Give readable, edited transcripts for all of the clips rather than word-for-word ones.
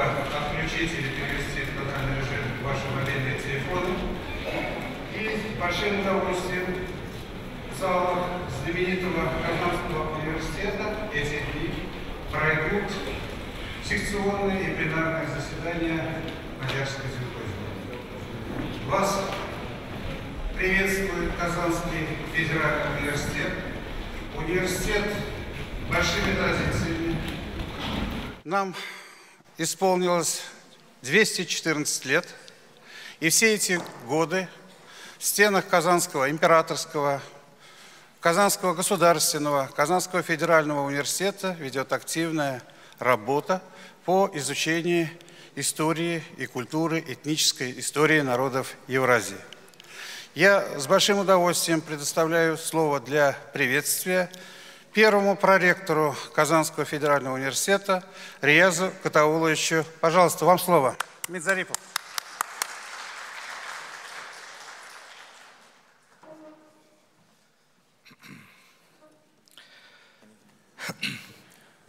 отключить или перевести в тотальный режим ваше мобильные телефоны. И с большим удовольствием в залах знаменитого Казанского университета эти дни пройдут секционные и пленарные заседания Мадярской симпозиумы. Вас приветствует Казанский федеральный университет. Университет большими традициями. Нам исполнилось 214 лет, и все эти годы в стенах Казанского императорского, Казанского государственного, Казанского федерального университета ведет активная работа по изучению истории и культуры, этнической истории народов Евразии. Я с большим удовольствием предоставляю слово для приветствия первому проректору Казанского федерального университета Риязу Гатауловичу. Пожалуйста, вам слово. Минзарипов.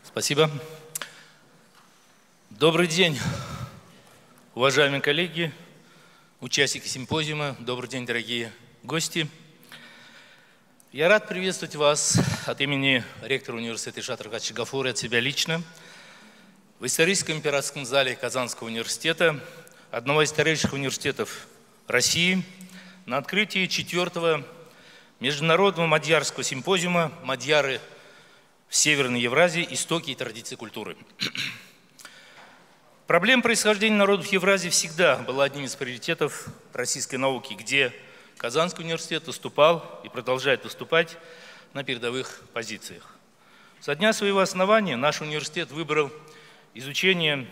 Спасибо. Добрый день, уважаемые коллеги, участники симпозиума. Добрый день, дорогие гости. Я рад приветствовать вас от имени ректора университета Ильшата Рафкатовича Гафурова и от себя лично в историческом императорском зале Казанского университета, одного из старейших университетов России, на открытии 4-го международного мадьярского симпозиума «Мадьяры в Северной Евразии. Истоки и традиции культуры». Проблема происхождения народов Евразии всегда была одним из приоритетов российской науки, где Казанский университет выступал и продолжает выступать на передовых позициях. Со дня своего основания наш университет выбрал изучение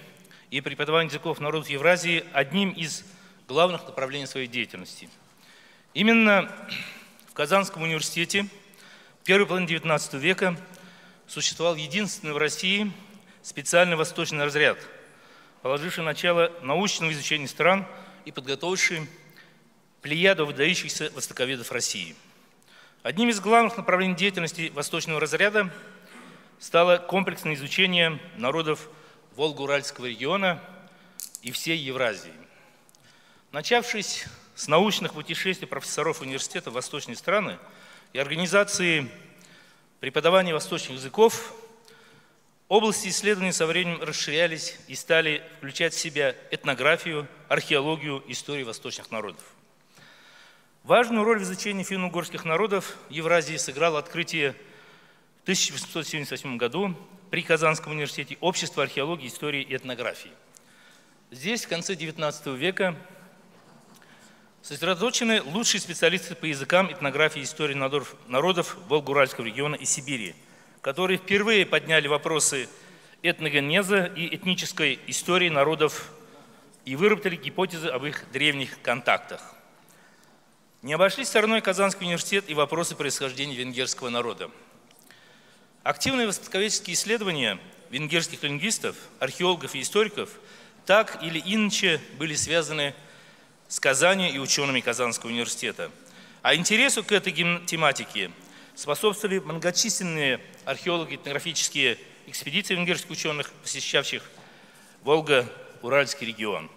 и преподавание языков народов Евразии одним из главных направлений своей деятельности. Именно в Казанском университете в первой половине XIX века существовал единственный в России специальный восточный разряд, положивший начало научному изучению стран и подготовивший плеяду выдающихся востоковедов России. Одним из главных направлений деятельности восточного разряда стало комплексное изучение народов Волго-Уральского региона и всей Евразии. Начавшись с научных путешествий профессоров университета в восточные страны и организации преподавания восточных языков, области исследований со временем расширялись и стали включать в себя этнографию, археологию, историю восточных народов. Важную роль в изучении финно-угорских народов Евразии сыграло открытие в 1878 году при Казанском университете Общества археологии, истории и этнографии. Здесь в конце XIX века сосредоточены лучшие специалисты по языкам, этнографии и истории народов Волго-Уральского региона и Сибири, которые впервые подняли вопросы этногенеза и этнической истории народов и выработали гипотезы об их древних контактах. Не обошлись стороной Казанский университет и вопросы происхождения венгерского народа. Активные востоковедческие исследования венгерских лингвистов, археологов и историков так или иначе были связаны с Казани и учеными Казанского университета. А интересу к этой тематике способствовали многочисленные археолого-этнографические экспедиции венгерских ученых, посещавших Волго-Уральский регион.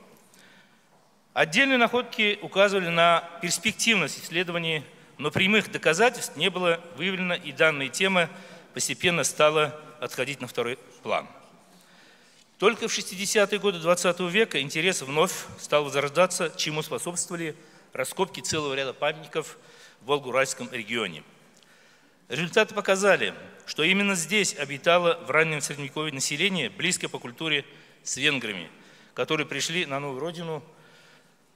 Отдельные находки указывали на перспективность исследований, но прямых доказательств не было выявлено, и данная тема постепенно стала отходить на второй план. Только в 60-е годы XX века интерес вновь стал возрождаться, чему способствовали раскопки целого ряда памятников в Волго-Уральском регионе. Результаты показали, что именно здесь обитало в раннем средневековье население, близкое по культуре с венграми, которые пришли на новую родину –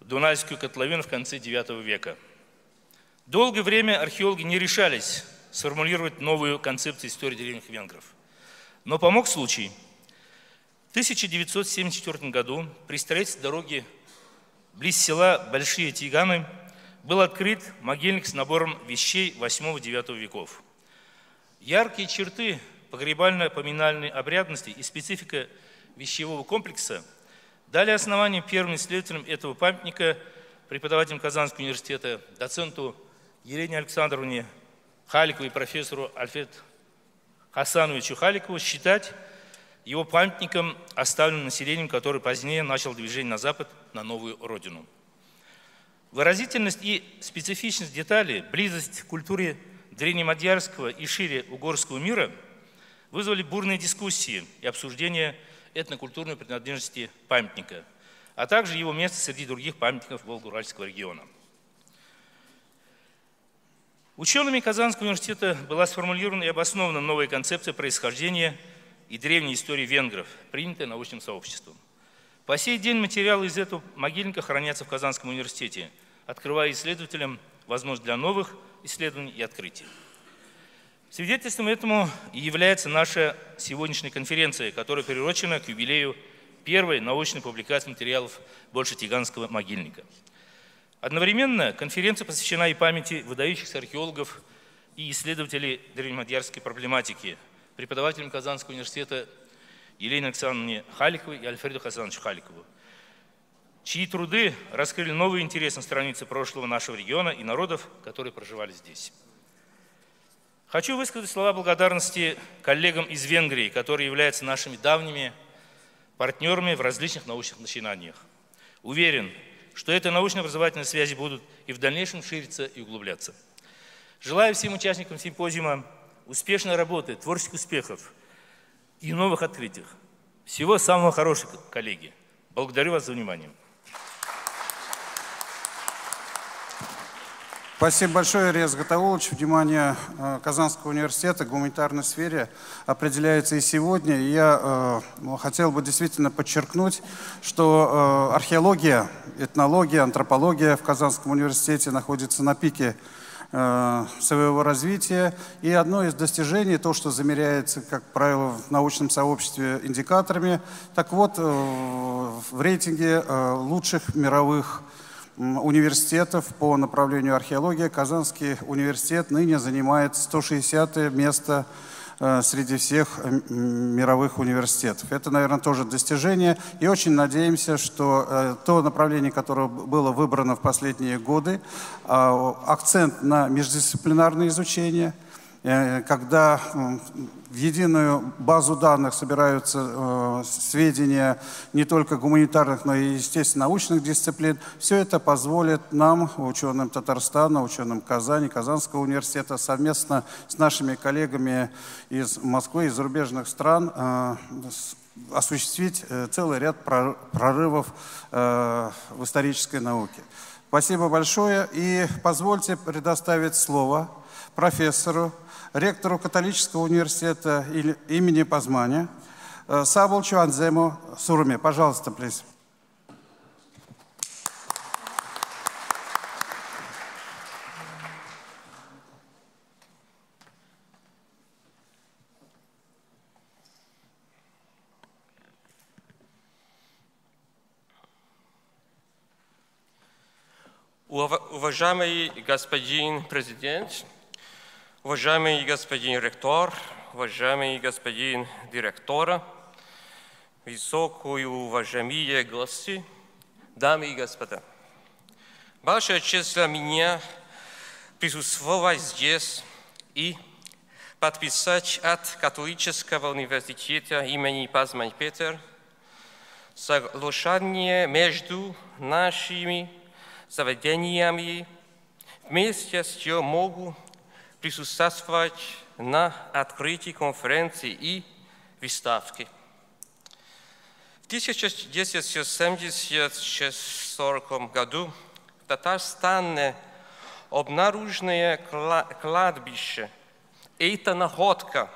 Дунайскую котловину в конце IX века. Долгое время археологи не решались сформулировать новую концепцию истории древних венгров. Но помог случай. В 1974 году при строительстве дороги близ села Большие Тиганы был открыт могильник с набором вещей VIII-IX веков. Яркие черты погребально-поминальной обрядности и специфика вещевого комплекса дали основание первым исследователям этого памятника, преподавателям Казанского университета, доценту Елене Александровне Халиковой и профессору Альфреду Хасановичу Халикову считать Его памятником оставлен населением, которое позднее начало движение на запад, на новую родину. Выразительность и специфичность деталей, близость к культуре древнемадьярского и шире угорского мира вызвали бурные дискуссии и обсуждения этнокультурной принадлежности памятника, а также его место среди других памятников Волго-Уральского региона. Учеными Казанского университета была сформулирована и обоснована новая концепция происхождения и древней истории венгров, принятая научным сообществом. По сей день материалы из этого могильника хранятся в Казанском университете, открывая исследователям возможность для новых исследований и открытий. Свидетельством этому и является наша сегодняшняя конференция, которая приурочена к юбилею первой научной публикации материалов Большетиганского могильника. Одновременно конференция посвящена и памяти выдающихся археологов и исследователей древнемадьярской проблематики, преподавателям Казанского университета Елене Александровне Халиковой и Альфреду Хасановичу Халикову, чьи труды раскрыли новые интересы на странице прошлого нашего региона и народов, которые проживали здесь. Хочу высказать слова благодарности коллегам из Венгрии, которые являются нашими давними партнерами в различных научных начинаниях. Уверен, что эти научно-образовательные связи будут и в дальнейшем шириться и углубляться. Желаю всем участникам симпозиума успешной работы, творческих успехов и новых открытий. Всего самого хорошего, коллеги. Благодарю вас за внимание. Спасибо большое, Рияз Гатаулыч. Внимание Казанского университета к гуманитарной сфере определяется и сегодня. И я хотел бы действительно подчеркнуть, что археология, этнология, антропология в Казанском университете находится на пике своего развития. И одно из достижений, то, что замеряется, как правило, в научном сообществе индикаторами, так вот, в рейтинге лучших мировых университетов по направлению археологии Казанский университет ныне занимает 160-е место среди всех мировых университетов. Это, наверное, тоже достижение. И очень надеемся, что то направление, которое было выбрано в последние годы, акцент на междисциплинарное изучение, когда в единую базу данных собираются сведения не только гуманитарных, но и, естественно, научных дисциплин. Все это позволит нам, ученым Татарстана, ученым Казани, Казанского университета, совместно с нашими коллегами из Москвы и зарубежных стран осуществить целый ряд прорывов в исторической науке. Спасибо большое. И позвольте предоставить слово профессору, ректору Католического университета имени Пазмани Саволчу Анзему Суруме. Пожалуйста, плиз. Уважаемый господин президент, уважаемый господин ректор, уважаемый господин директор, высокие уважаемые гости, дамы и господа. Большая честь для меня присутствовать здесь и подписать от Католического университета имени Пазмань Петер соглашение между нашими заведениями, вместе с чем могу присутствовать на открытии конференции и выставки. В 1976 году в Татарстане обнаруженное кладбище. Эта находка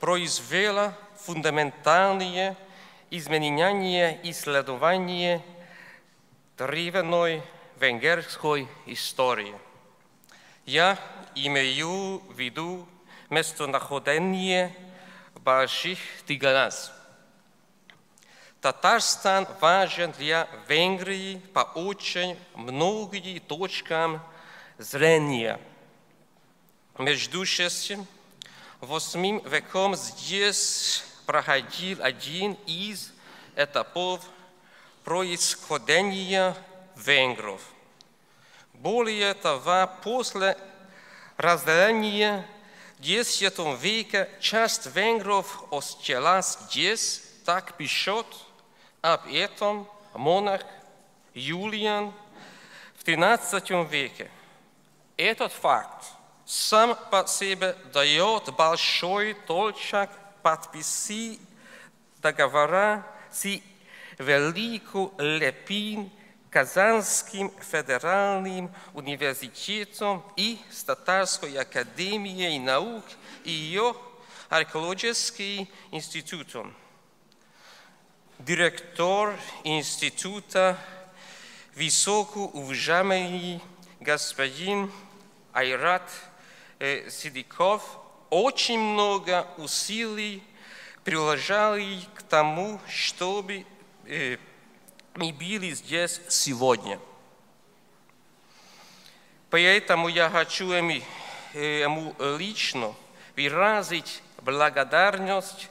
произвела фундаментальные изменения исследования древней венгерской истории. Я имею в виду местонахождение больших тиганаз. Татарстан важен для Венгрии по очень многим точкам зрения. Между шестым и восьмым веком здесь проходил один из этапов происхождения венгров. Более того, после разделения X веке часть венгров осталась здесь, так пишет об этом монах Юлиан в XIII веке. Этот факт сам по себе дает большой толчок подписи договора с Великой Лепин, Казанским федеральным университетом и с Татарской академией наук и ее археологическим институтом. Директор института высокоуважаемый господин Айрат Сидиков очень много усилий приложил к тому, чтобы мы были здесь сегодня. Поэтому я хочу ему лично выразить благодарность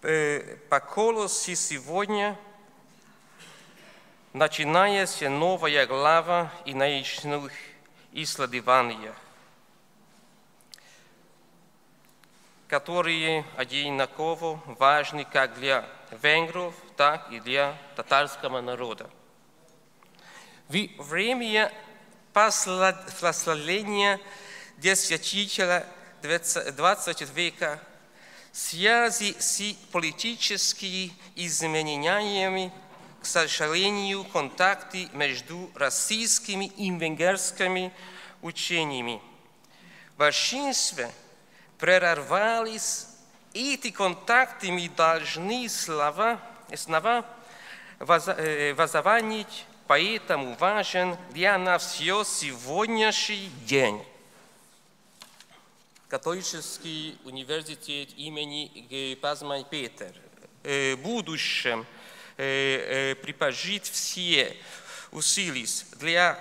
по колосе сегодня, начинается новая глава и научных исследований, которые одинаково важны как для венгров, так и для татарского народа. В время прославления десятилетия 20 века связи с политическими изменениями, к сожалению, контакты между российскими и венгерскими учениями в большинстве прервались. Эти контакты мы должны снова возобновить, поэтому важен для нас все сегодняшний день. Католический университет имени Пазмань Петер в будущем припожит все усилия для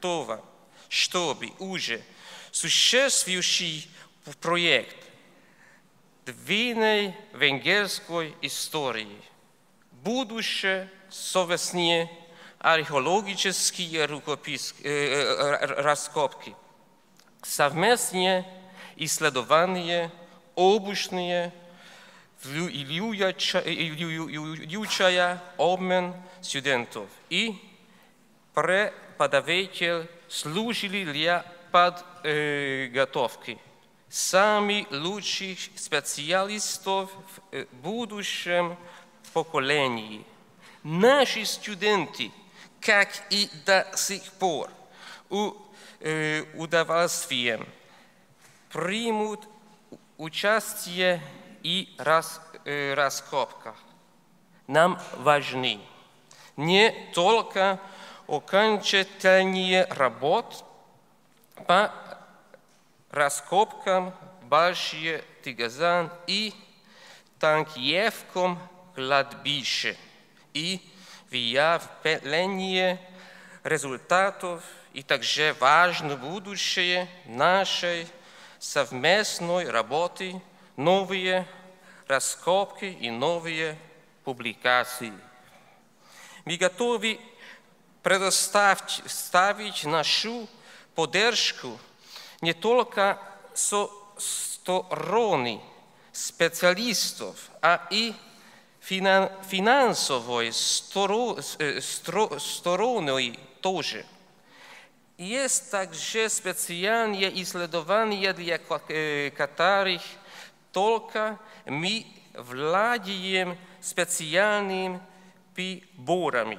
того, чтобы уже существующий проект длинной венгерской истории, будущее совместные археологические раскопки, совместные исследования, обычные, влиющая обмен студентов и преподаватель служили для подготовки самых лучших специалистов в будущем поколении. Наши студенты, как и до сих пор, удовольствием примут участие и раскопках. Нам важны не только окончательные работы по раскопкам Большие Тыгазан и Танкиевском кладбище и выявление результатов, и также важно будущее нашей совместной работы, новые раскопки и новые публикации. Мы готовы предоставить нашу поддержку не только со стороны специалистов, а и финансовой стороной тоже. Есть также специальные исследования, для которых только мы владеем специальными приборами.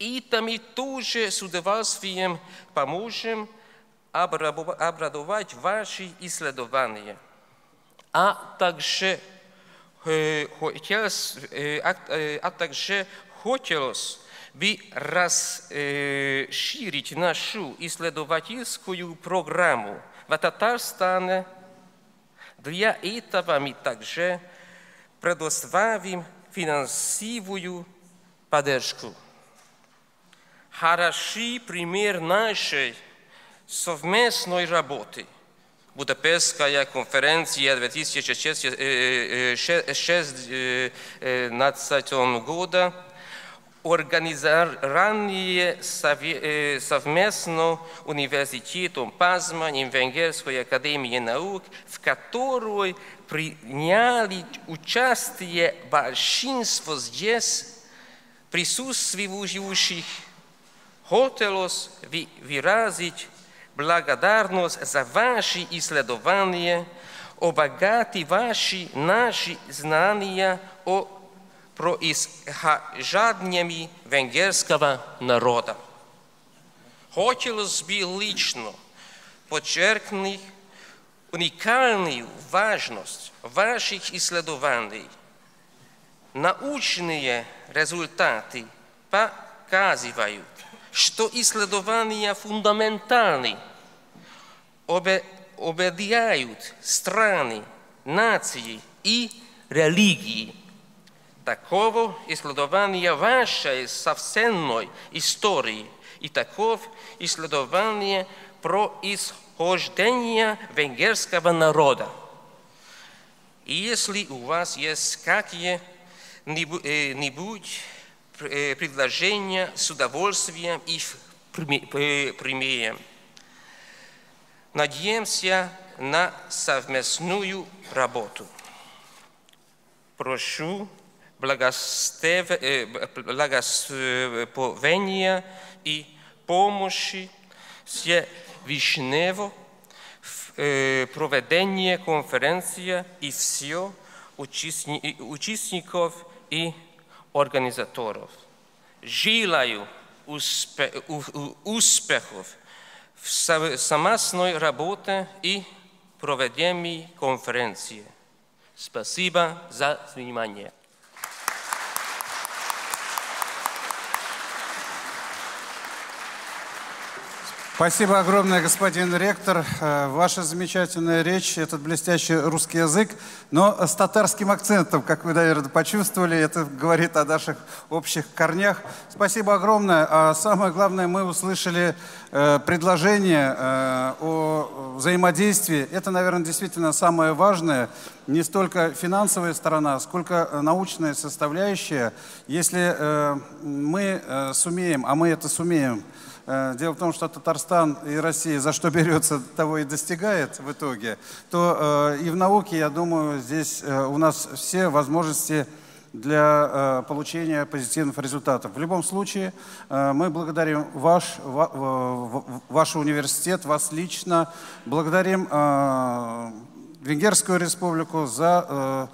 И там мы тоже с удовольствием поможем обрадовать ваши исследования. А также хотелось бы расширить нашу исследовательскую программу в Татарстане. Для этого мы также предоставим финансовую поддержку. Хороший пример нашей совместной работы — Будапештская конференция 2016 года организование совместно университетом Пазмани и Венгерской академии наук, в которой приняли участие большинство здесь присутствующих, хотелось выразить благодарность за ваши исследования, обогатить наши знания о происхождении венгерского народа. Хотелось бы лично подчеркнуть уникальную важность ваших исследований. Научные результаты показывают, что исследования фундаментальны, объединяют страны, нации и религии. Такого исследования вашей современной истории и такого исследования происхождения венгерского народа. И если у вас есть какие-нибудь предложения, с удовольствием их примем. Надеемся на совместную работу. Прошу благословения и помощи Всевышнего в проведении конференции и всех участников и организаторов. Желаю успехов в совместной работе и проведении конференции. Спасибо за внимание. Спасибо огромное, господин ректор. Ваша замечательная речь, этот блестящий русский язык, но с татарским акцентом, как вы, наверное, почувствовали, это говорит о наших общих корнях. Спасибо огромное. А самое главное, мы услышали предложение о взаимодействии. Это, наверное, действительно самое важное. Не столько финансовая сторона, сколько научная составляющая. Если мы сумеем, а мы это сумеем, дело в том, что Татарстан и Россия за что берется, того и достигает в итоге, то и в науке, я думаю, здесь у нас все возможности для получения позитивных результатов. В любом случае, мы благодарим ваш университет, вас лично, благодарим Венгерскую республику за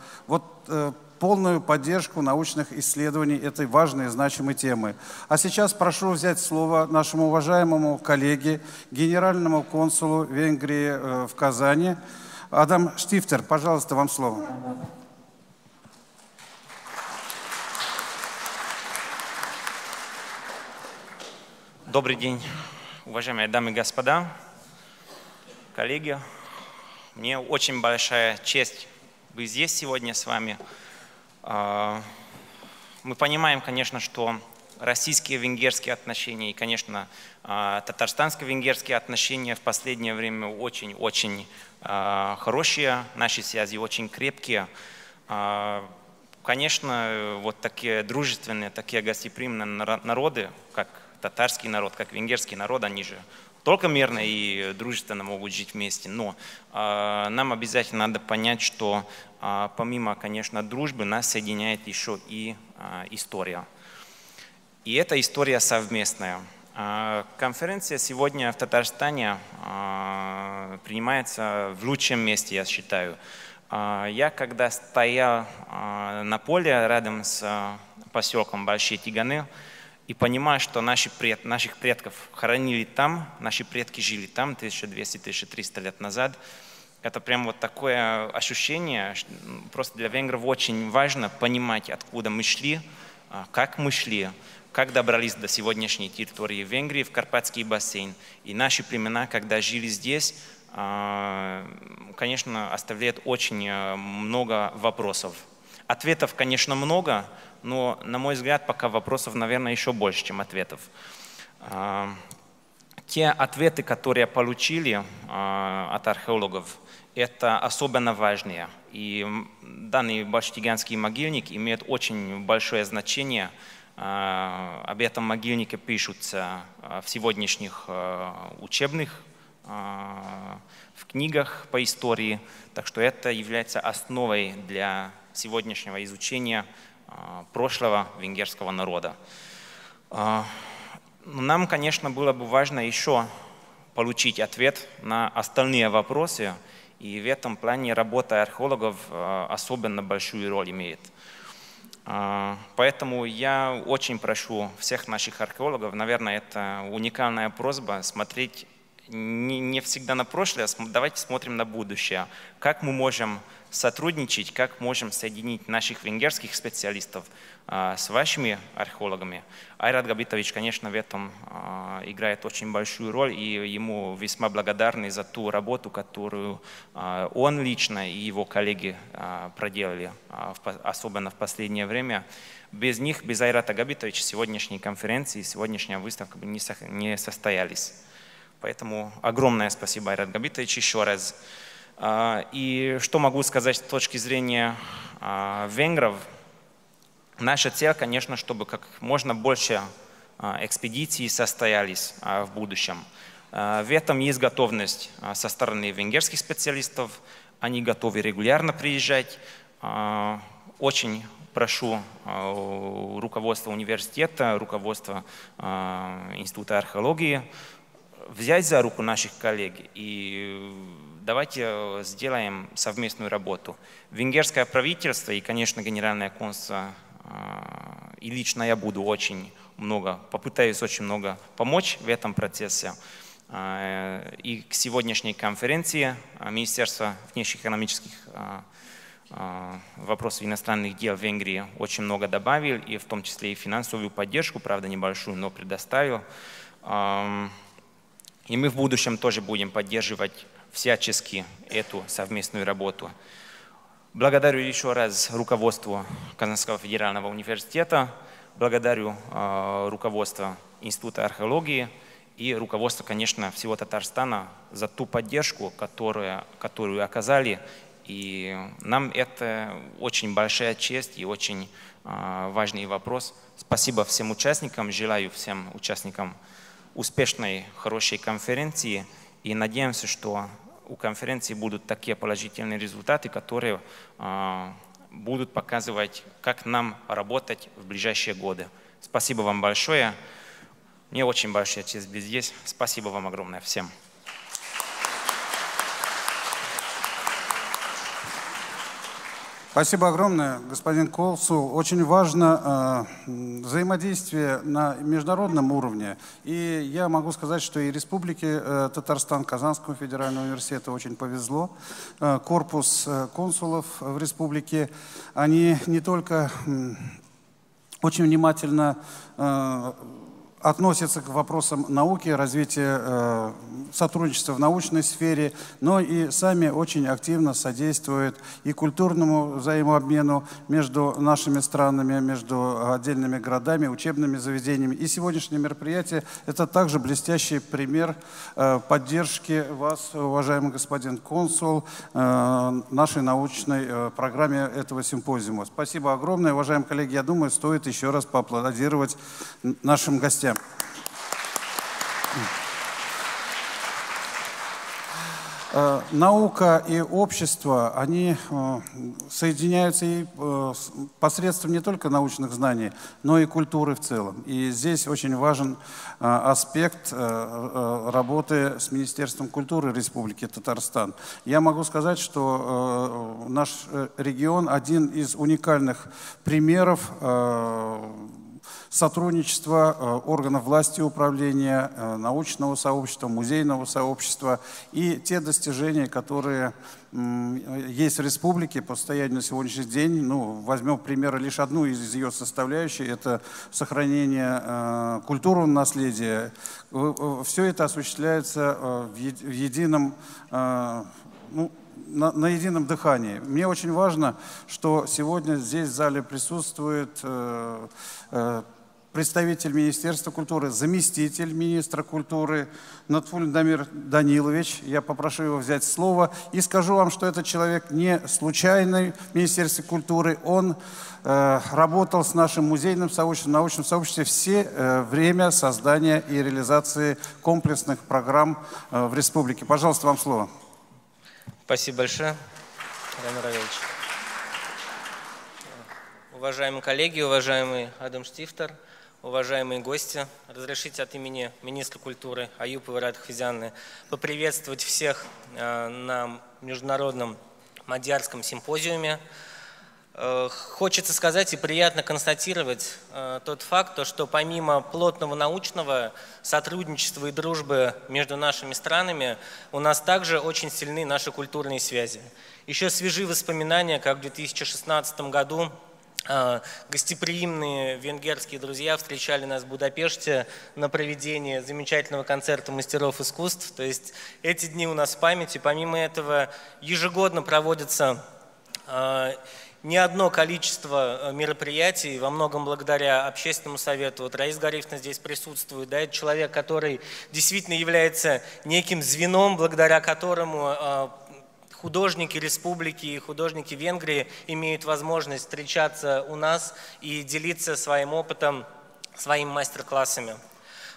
полную поддержку научных исследований этой важной и значимой темы. А сейчас прошу взять слово нашему уважаемому коллеге, генеральному консулу Венгрии в Казани. Адам Штифтер, пожалуйста, вам слово. Добрый день, уважаемые дамы и господа, коллеги. Мне очень большая честь быть здесь сегодня с вами. Мы понимаем, конечно, что российские венгерские отношения и, конечно, татарстанско-венгерские отношения в последнее время очень-очень хорошие, наши связи очень крепкие. Конечно, вот такие дружественные, такие гостеприимные народы, как татарский народ, как венгерский народ, они же только мирно и дружественно могут жить вместе. Но нам обязательно надо понять, что помимо, конечно, дружбы, нас соединяет еще и история. И эта история совместная. Конференция сегодня в Татарстане принимается в лучшем месте, я считаю. Я, когда стоял на поле рядом с поселком Большие Тиганы, и понимаю, что наших предков хоронили там, наши предки жили там 1200-1300 лет назад. Это прям вот такое ощущение, просто для венгров очень важно понимать, откуда мы шли, как добрались до сегодняшней территории Венгрии, в Карпатский бассейн. И наши племена, когда жили здесь, конечно, оставляют очень много вопросов. Ответов, конечно, много, но, на мой взгляд, пока вопросов, наверное, еще больше, чем ответов. Те ответы, которые получили от археологов, это особенно важные. И данный баштиганский могильник имеет очень большое значение Об этом могильнике пишутся в сегодняшних учебных в книгах по истории, так что это является основой для сегодняшнего изучения прошлого венгерского народа. Нам, конечно, было бы важно еще получить ответ на остальные вопросы, и в этом плане работа археологов особенно большую роль имеет. Поэтому я очень прошу всех наших археологов, наверное, это уникальная просьба, смотреть не всегда на прошлое, давайте смотрим на будущее. Как мы можем сотрудничать, как можем соединить наших венгерских специалистов с вашими археологами. Айрат Габитович, конечно, в этом играет очень большую роль, и ему весьма благодарны за ту работу, которую он лично и его коллеги проделали, особенно в последнее время. Без них, без Айрата Габитовича, сегодняшней конференции, сегодняшняя выставка бы не состоялись. Поэтому огромное спасибо, Айрат Габитович, еще раз. И что могу сказать с точки зрения венгров? Наша цель, конечно, чтобы как можно больше экспедиций состоялись в будущем. В этом есть готовность со стороны венгерских специалистов. Они готовы регулярно приезжать. Очень прошу руководство университета, руководство Института археологии, взять за руку наших коллег и давайте сделаем совместную работу. Венгерское правительство и, конечно, генеральное консульство, и лично я буду очень много, попытаюсь очень много помочь в этом процессе. И к сегодняшней конференции Министерство внешнеэкономических вопросов иностранных дел Венгрии очень много добавил, и в том числе и финансовую поддержку, правда небольшую, но предоставил. И мы в будущем тоже будем поддерживать всячески эту совместную работу. Благодарю еще раз руководство Казанского федерального университета, благодарю руководство Института археологии и руководство, конечно, всего Татарстана за ту поддержку, которую оказали. И нам это очень большая честь и очень важный вопрос. Спасибо всем участникам, желаю всем участникам успешной, хорошей конференции, и надеемся, что у конференции будут такие положительные результаты, которые будут показывать, как нам работать в ближайшие годы. Спасибо вам большое. Мне очень большая честь быть здесь. Спасибо вам огромное всем. Спасибо огромное, господин Колсу. Очень важно взаимодействие на международном уровне. И я могу сказать, что и Республике Татарстан, Казанскому федеральному университету очень повезло. Корпус консулов в республике, они не только очень внимательно относятся к вопросам науки, развития сотрудничества в научной сфере, но и сами очень активно содействуют и культурному взаимообмену между нашими странами, между отдельными городами, учебными заведениями. И сегодняшнее мероприятие – это также блестящий пример поддержки вас, уважаемый господин консул, нашей научной программе этого симпозиума. Спасибо огромное. Уважаемые коллеги, я думаю, стоит еще раз поаплодировать нашим гостям. Наука и общество, они соединяются и посредством не только научных знаний, но и культуры в целом. И здесь очень важен аспект работы с Министерством культуры Республики Татарстан. Я могу сказать, что наш регион один из уникальных примеров сотрудничество органов власти и управления, научного сообщества, музейного сообщества и те достижения, которые есть в республике по состоянию на сегодняшний день. Ну, возьмем, к примеру, лишь одну из ее составляющих – это сохранение культурного наследия. Все это осуществляется в едином, на едином дыхании. Мне очень важно, что сегодня здесь в зале присутствует представитель Министерства культуры, заместитель министра культуры Натфуллин Дамир Данилович. Я попрошу его взять слово. И скажу вам, что этот человек не случайный в Министерстве культуры. Он работал с нашим музейным сообществом, научным сообществом все время создания и реализации комплексных программ в республике. Пожалуйста, вам слово. Спасибо большое, Владимир Равилович. Уважаемые коллеги, уважаемый Адам Штифтер, уважаемые гости, разрешите от имени министра культуры Аюповой Радхвизианы поприветствовать всех на международном мадьярском симпозиуме. Хочется сказать и приятно констатировать тот факт, что помимо плотного научного сотрудничества и дружбы между нашими странами, у нас также очень сильны наши культурные связи. Еще свежи воспоминания, как в 2016 году гостеприимные венгерские друзья встречали нас в Будапеште на проведении замечательного концерта мастеров искусств. То есть эти дни у нас в памяти. Помимо этого ежегодно проводится не одно количество мероприятий, во многом благодаря общественному совету. Вот Раиса Гарифовна здесь присутствует, да, это человек, который действительно является неким звеном, благодаря которому художники республики и художники Венгрии имеют возможность встречаться у нас и делиться своим опытом, своими мастер-классами.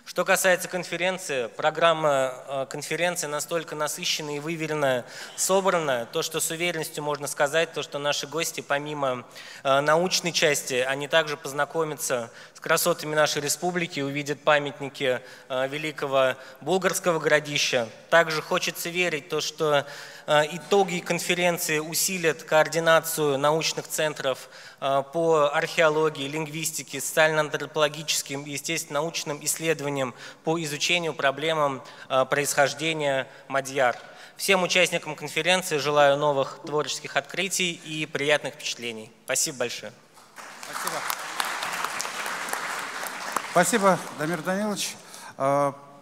Что касается конференции, программа конференции настолько насыщенная и выверенно собрана, то, что с уверенностью можно сказать, то, что наши гости, помимо научной части, они также познакомятся с красотами нашей республики, увидят памятники великого булгарского городища. Также хочется верить, то, что итоги конференции усилят координацию научных центров по археологии, лингвистике, социально-антропологическим и, естественно, научным исследованиям по изучению проблемам происхождения мадьяр. Всем участникам конференции желаю новых творческих открытий и приятных впечатлений. Спасибо большое. Спасибо. Спасибо, Дамир Данилович.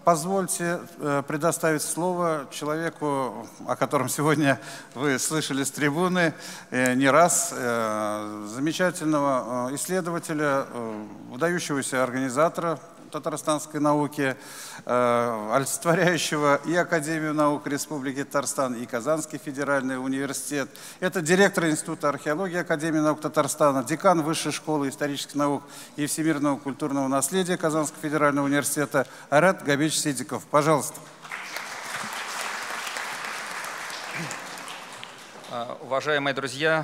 Позвольте предоставить слово человеку, о котором сегодня вы слышали с трибуны не раз, замечательного исследователя, выдающегося организатора татарстанской науки, олицетворяющего и Академию наук Республики Татарстан, и Казанский федеральный университет. Это директор Института археологии Академии наук Татарстана, декан Высшей школы исторических наук и всемирного культурного наследия Казанского федерального университета Арат Габич Сидиков. Пожалуйста. Уважаемые друзья,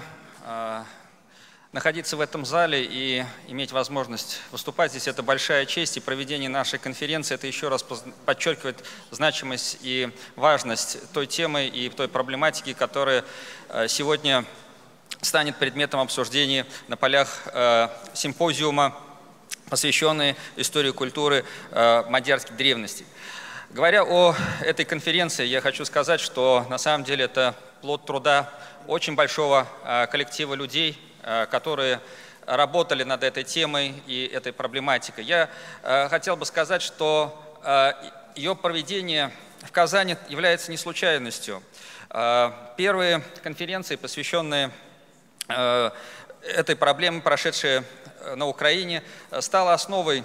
находиться в этом зале и иметь возможность выступать здесь – это большая честь, и проведение нашей конференции – это еще раз подчеркивает значимость и важность той темы и той проблематики, которая сегодня станет предметом обсуждения на полях симпозиума, посвященной истории культуры мадьярских древностей. Говоря о этой конференции, я хочу сказать, что на самом деле это плод труда очень большого коллектива людей, которые работали над этой темой и этой проблематикой. Я хотел бы сказать, что ее проведение в Казани является не случайностью. Первые конференции, посвященные этой проблеме, прошедшие на Украине, стала основой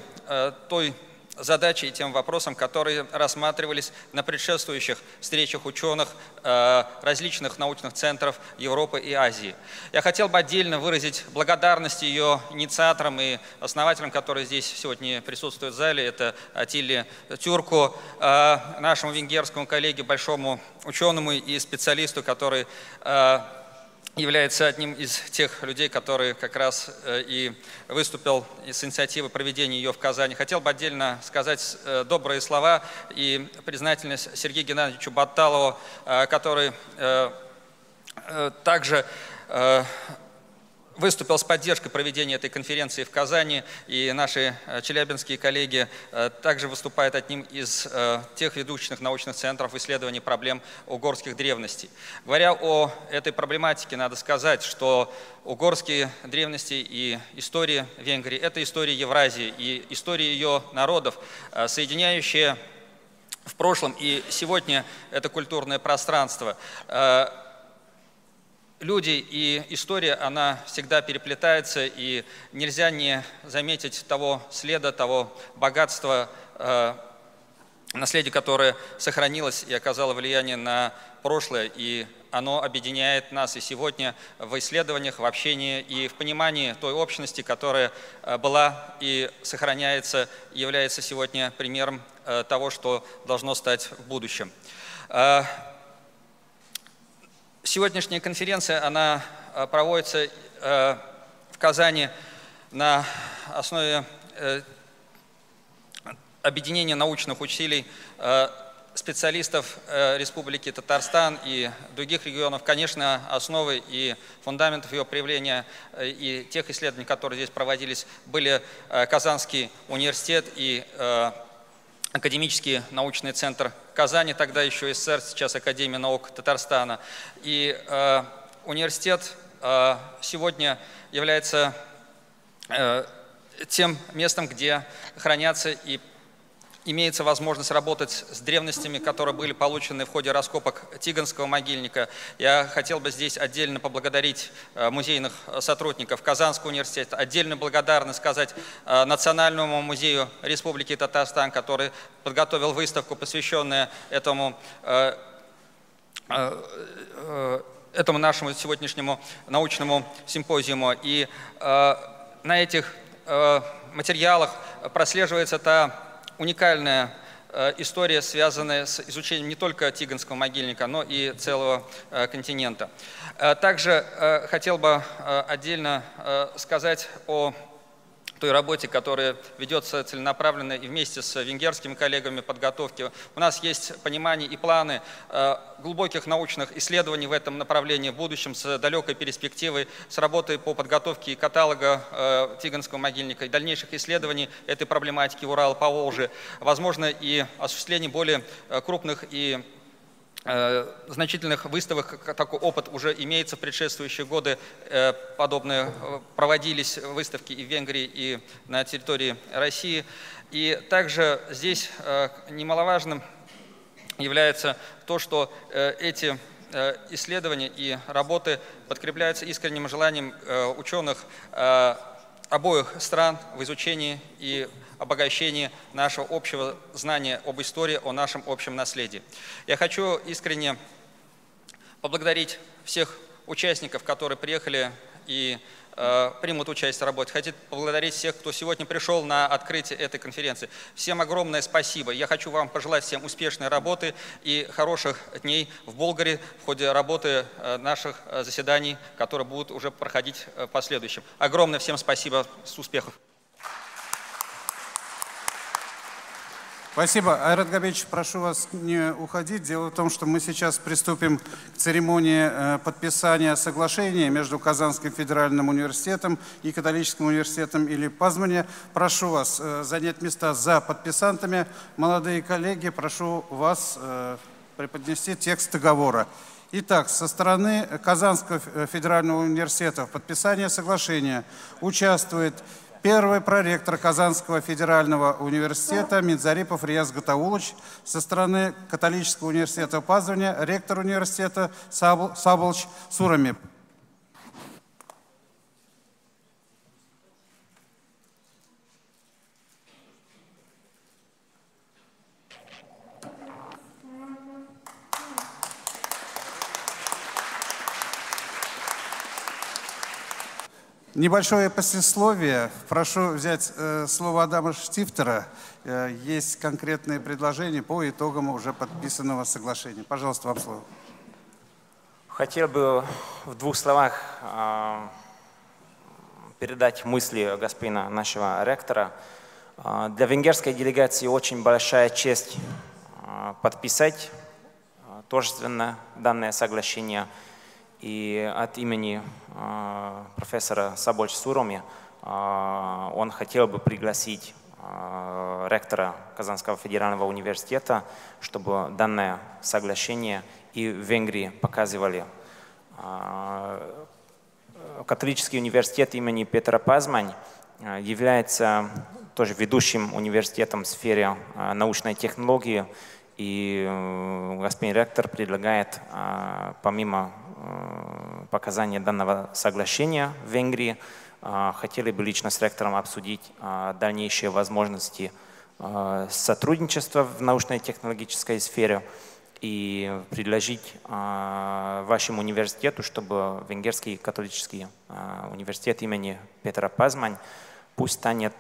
той задачи и тем вопросам, которые рассматривались на предшествующих встречах ученых различных научных центров Европы и Азии. Я хотел бы отдельно выразить благодарность ее инициаторам и основателям, которые здесь сегодня присутствуют в зале. Это Аттиле Тюрку, нашему венгерскому коллеге, большому ученому и специалисту, который является одним из тех людей, который как раз и выступил с инициативы проведения ее в Казани. Хотел бы отдельно сказать добрые слова и признательность Сергею Геннадьевичу Батталову, который также выступил с поддержкой проведения этой конференции в Казани, и наши челябинские коллеги также выступают одним из тех ведущих научных центров исследований проблем угорских древностей. Говоря о этой проблематике, надо сказать, что угорские древности и история Венгрии – это история Евразии и история ее народов, соединяющая в прошлом и сегодня это культурное пространство. люди и история, она всегда переплетается, и нельзя не заметить того следа, того богатства, наследие, которое сохранилось и оказало влияние на прошлое, и оно объединяет нас и сегодня в исследованиях, в общении и в понимании той общности, которая была и сохраняется, является сегодня примером того, что должно стать в будущем. Сегодняшняя конференция, она проводится в Казани на основе объединение научных усилий специалистов Республики Татарстан и других регионов, конечно, основы и фундаментов ее проявления и тех исследований, которые здесь проводились, были Казанский университет и Академический научный центр Казани, тогда еще СССР, сейчас Академия наук Татарстана. И университет сегодня является тем местом, где хранятся и имеется возможность работать с древностями, которые были получены в ходе раскопок Тиганского могильника. Я хотел бы здесь отдельно поблагодарить музейных сотрудников Казанского университета, отдельную благодарность сказать Национальному музею Республики Татарстан, который подготовил выставку, посвященную этому нашему сегодняшнему научному симпозиуму. И на этих материалах прослеживается та уникальная история, связанная с изучением не только Тиганского могильника, но и целого континента. Также хотел бы отдельно сказать о той работе, которая ведется целенаправленно и вместе с венгерскими коллегами подготовки. У нас есть понимание и планы глубоких научных исследований в этом направлении в будущем с далекой перспективой, с работой по подготовке и каталога Тиганского могильника и дальнейших исследований этой проблематики Урала, Поволжья, возможно, и осуществление более крупных и значительных выставок, такой опыт уже имеется в предшествующие годы, подобные проводились выставки и в Венгрии, и на территории России. И также здесь немаловажным является то, что эти исследования и работы подкрепляются искренним желанием ученых обоих стран в изучении и обогащении нашего общего знания об истории, о нашем общем наследии. Я хочу искренне поблагодарить всех участников, которые приехали и примут участие в работе. Хочу поблагодарить всех, кто сегодня пришел на открытие этой конференции. Всем огромное спасибо. Я хочу вам пожелать всем успешной работы и хороших дней в Болгарии в ходе работы наших заседаний, которые будут уже проходить в последующем. Огромное всем спасибо. С успехов. Спасибо. Айрат Габич, прошу вас не уходить. Дело в том, что мы сейчас приступим к церемонии подписания соглашения между Казанским федеральным университетом и Католическим университетом или Пазмани. Прошу вас занять места за подписантами. Молодые коллеги, прошу вас преподнести текст договора. Итак, со стороны Казанского федерального университета в подписании соглашения участвует первый проректор Казанского федерального университета Минзарипов Рияз Гатаулыч, со стороны Католического университета Пазмани ректор университета Саволч Сурам. Небольшое послесловие. Прошу взять слово Адама Штифтера. Есть конкретные предложения по итогам уже подписанного соглашения. Пожалуйста, вам слово. Хотел бы в двух словах передать мысли господина нашего ректора. Для венгерской делегации очень большая честь подписать торжественно данное соглашение. И от имени профессора Сабл Сурама он хотел бы пригласить ректора Казанского федерального университета, чтобы данное соглашение и в Венгрии показывали. Католический университет имени Петра Пазмань является тоже ведущим университетом в сфере научной технологии, и господин ректор предлагает помимо показания данного соглашения в Венгрии. Хотели бы лично с ректором обсудить дальнейшие возможности сотрудничества в научно-технологической сфере и предложить вашему университету, чтобы Венгерский католический университет имени Петра Пазмань пусть станет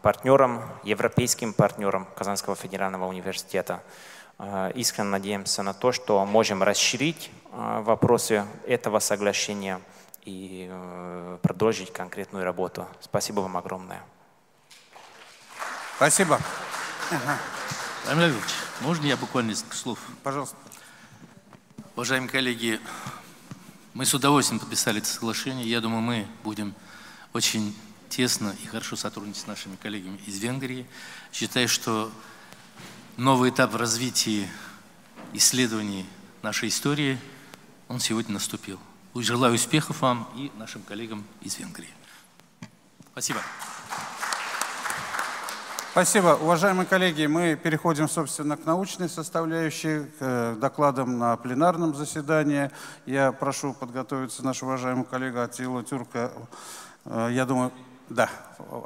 партнером, европейским партнером Казанского федерального университета. Искренне надеемся на то, что можем расширить вопросы этого соглашения и продолжить конкретную работу. Спасибо вам огромное. Спасибо. Павел Владимирович, можно я буквально несколько слов? Пожалуйста. Уважаемые коллеги, мы с удовольствием подписали это соглашение. Я думаю, мы будем очень тесно и хорошо сотрудничать с нашими коллегами из Венгрии. Считаю, что новый этап в развитии исследований нашей истории, он сегодня наступил. Желаю успехов вам и нашим коллегам из Венгрии. Спасибо. Спасибо. Уважаемые коллеги, мы переходим, собственно, к научной составляющей, к докладам на пленарном заседании. Я прошу подготовиться нашу уважаемую коллегу Аттилу Тюрку. Я думаю, да,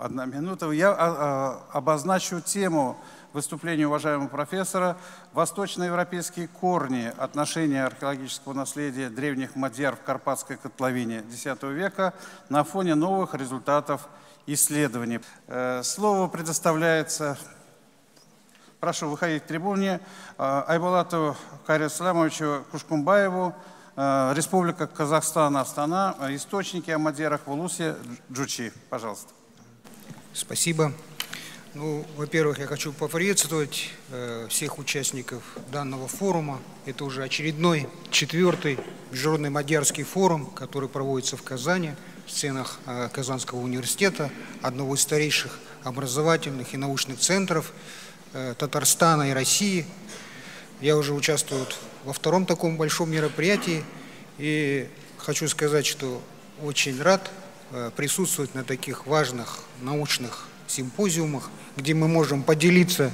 1 минута. Я обозначу тему выступления уважаемого профессора «Восточноевропейские корни. Отношения археологического наследия древних мадьяр в Карпатской котловине X века на фоне новых результатов исследований». Слово предоставляется, прошу выходить к трибуне, Айбулату Харисламовичу Кушкумбаеву, Республика Казахстан, Астана, источники о мадьярах в Улусе, Джучи. Пожалуйста. Спасибо. Ну, во-первых, я хочу поприветствовать всех участников данного форума. Это уже очередной, 4-й международный мадьярский форум, который проводится в Казани, в стенах Казанского университета, одного из старейших образовательных и научных центров Татарстана и России. Я уже участвую во 2-м таком большом мероприятии и хочу сказать, что очень рад присутствовать на таких важных научных симпозиумах, где мы можем поделиться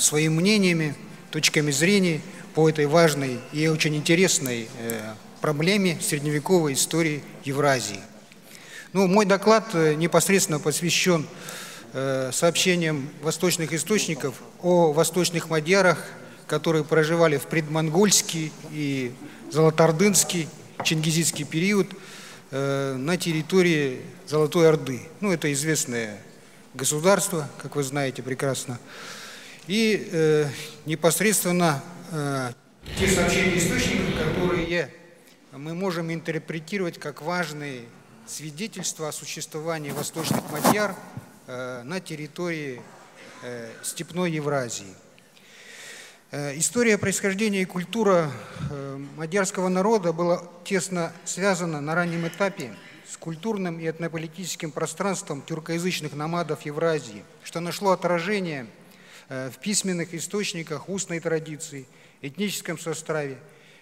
своими мнениями, точками зрения по этой важной и очень интересной проблеме средневековой истории Евразии. Ну, мой доклад непосредственно посвящен сообщениям восточных источников о восточных мадьярах, которые проживали в предмонгольский и золотоордынский чингизидский период на территории Золотой Орды. Ну, это известное государство, как вы знаете прекрасно. И непосредственно те сообщения источников, которые мы можем интерпретировать как важные свидетельства о существовании восточных мадьяр на территории степной Евразии. История происхождения и культура мадьярского народа была тесно связана на раннем этапе с культурным и этнополитическим пространством тюркоязычных номадов Евразии, что нашло отражение в письменных источниках устной традиции, этническом составе,